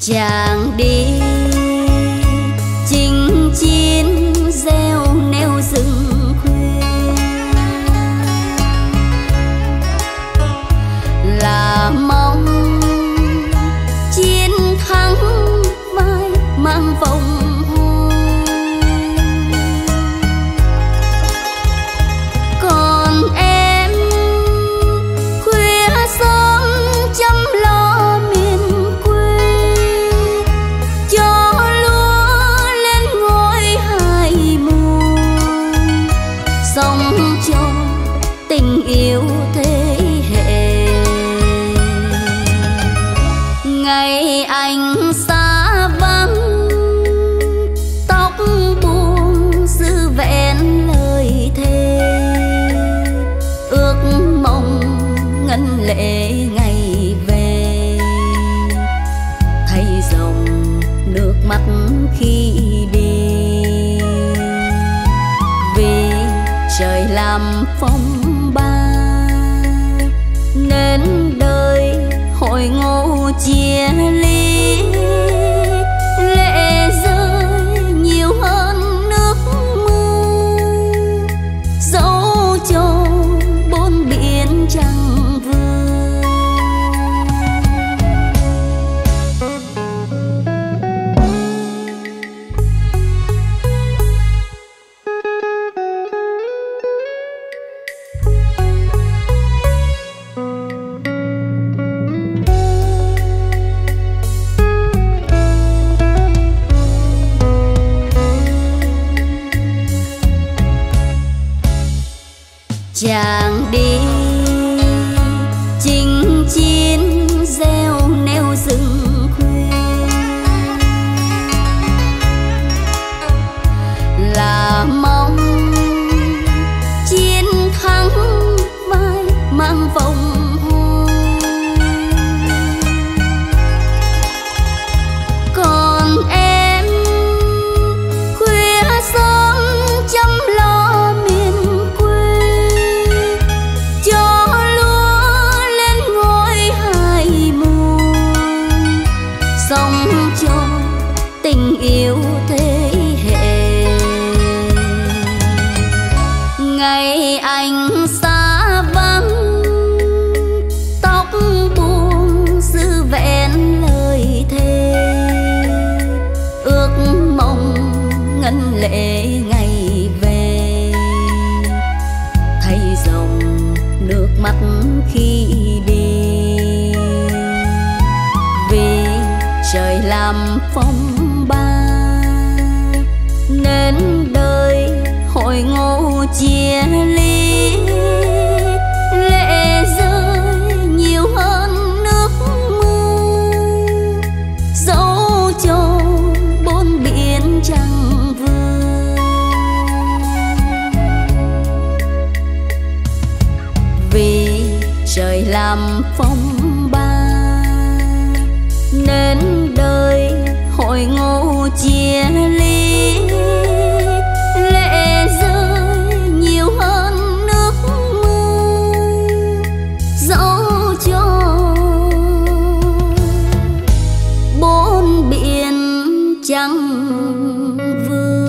Chàng đi chinh chiến gieo nêu rừng khuya, là mong vòng hoa. Còn em khuya sớm chăm lo miền quê, cho lúa lên ngôi 2 mùa. Sống cho tình yêu thế hệ. Ngày anh xa vắng, ngân lệ ngày về thay dòng nước mắt khi đi. Vì trời làm phong ba, nên đời hội ngộ chia ly. Lệ rơi nhiều hơn nước mưa, dẫu cho 4 biển trăng. Chàng đi chinh chiến gieo nêu rừng khuya, là mong chiến thắng vai mang vòng hoa. Còn em khuya sớm chăm lo miền, sống cho tình yêu thế hệ. Ngày anh xa vắng, tóc buông giữ vẹn lời thề. Ước mong ngân lệ ngày về thay dòng nước mắt khi đi. Vì trời làm phong ba, nên đời hội ngộ chia ly. Lệ rơi nhiều hơn nước mưa, dẫu cho 4 biển trăng vương. Vì trời làm phong ba, nên đời hội ngộ chia ly, lệ rơi nhiều hơn nước mưa. Dẫu cho bốn biển trắng vương,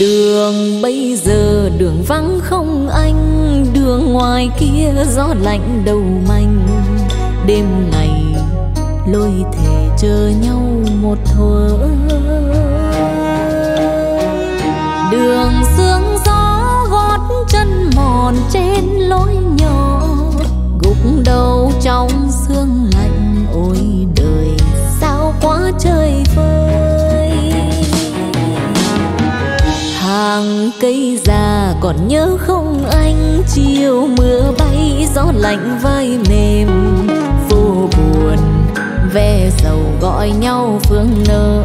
đường bây giờ đường vắng không anh, đường ngoài kia gió lạnh đầu manh. Đêm ngày lôi thề chờ nhau một thuở, đường sương gió gót chân mòn trên lối nhỏ, gục đầu trong sương lạnh. Ôi đời sao quá trời vơi, hàng cây già còn nhớ không anh, chiều mưa bay gió lạnh vai mềm, vô buồn ve sầu gọi nhau phương nở.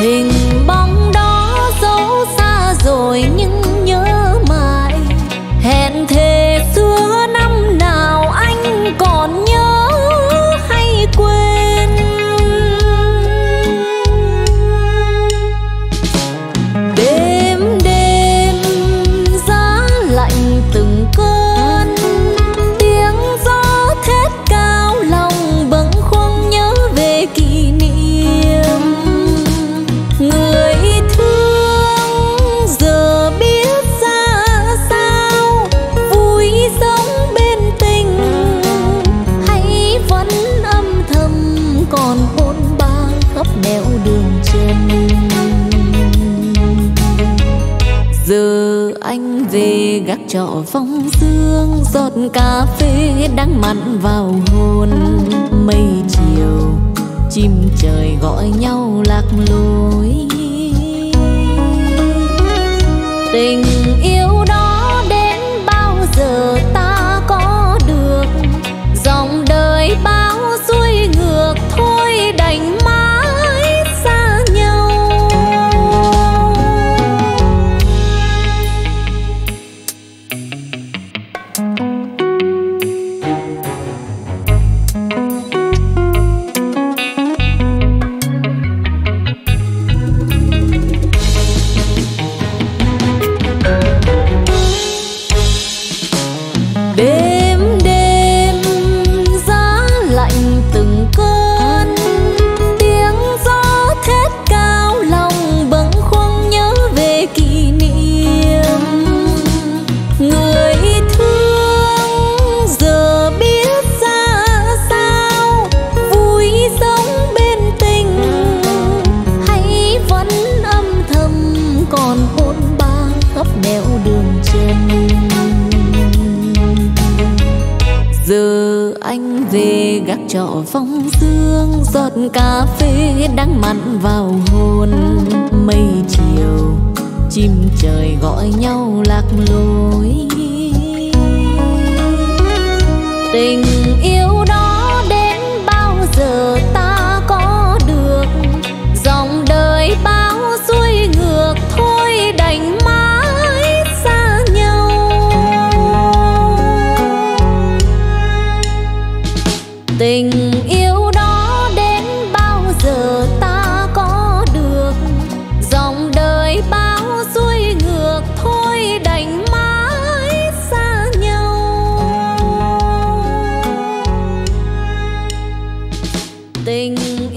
Hình bóng đó dẫu xa rồi nhưng nhớ mãi, hẹn thề xưa năm nào anh còn nhớ hay quên. Anh về gác trọ phong sương, giọt cà phê đang mặn vào hồn, mây chiều chim trời gọi nhau lạc lối. Tình yêu đó đến bao giờ ta có được, dòng đời bao xuôi ngược thôi đành mãi xa nhau. Anh về gác trọ phong sương, giọt cà phê đang mặn vào hồn, mây chiều chim trời gọi nhau lạc lối. Tình yêu đó đến bao giờ ta có được, dòng đời bao xuôi ngược thôi đành mãi xa nhau. Tình yêu đó đến bao giờ ta có được, dòng đời bao xuôi ngược thôi đành mãi xa nhau. Tình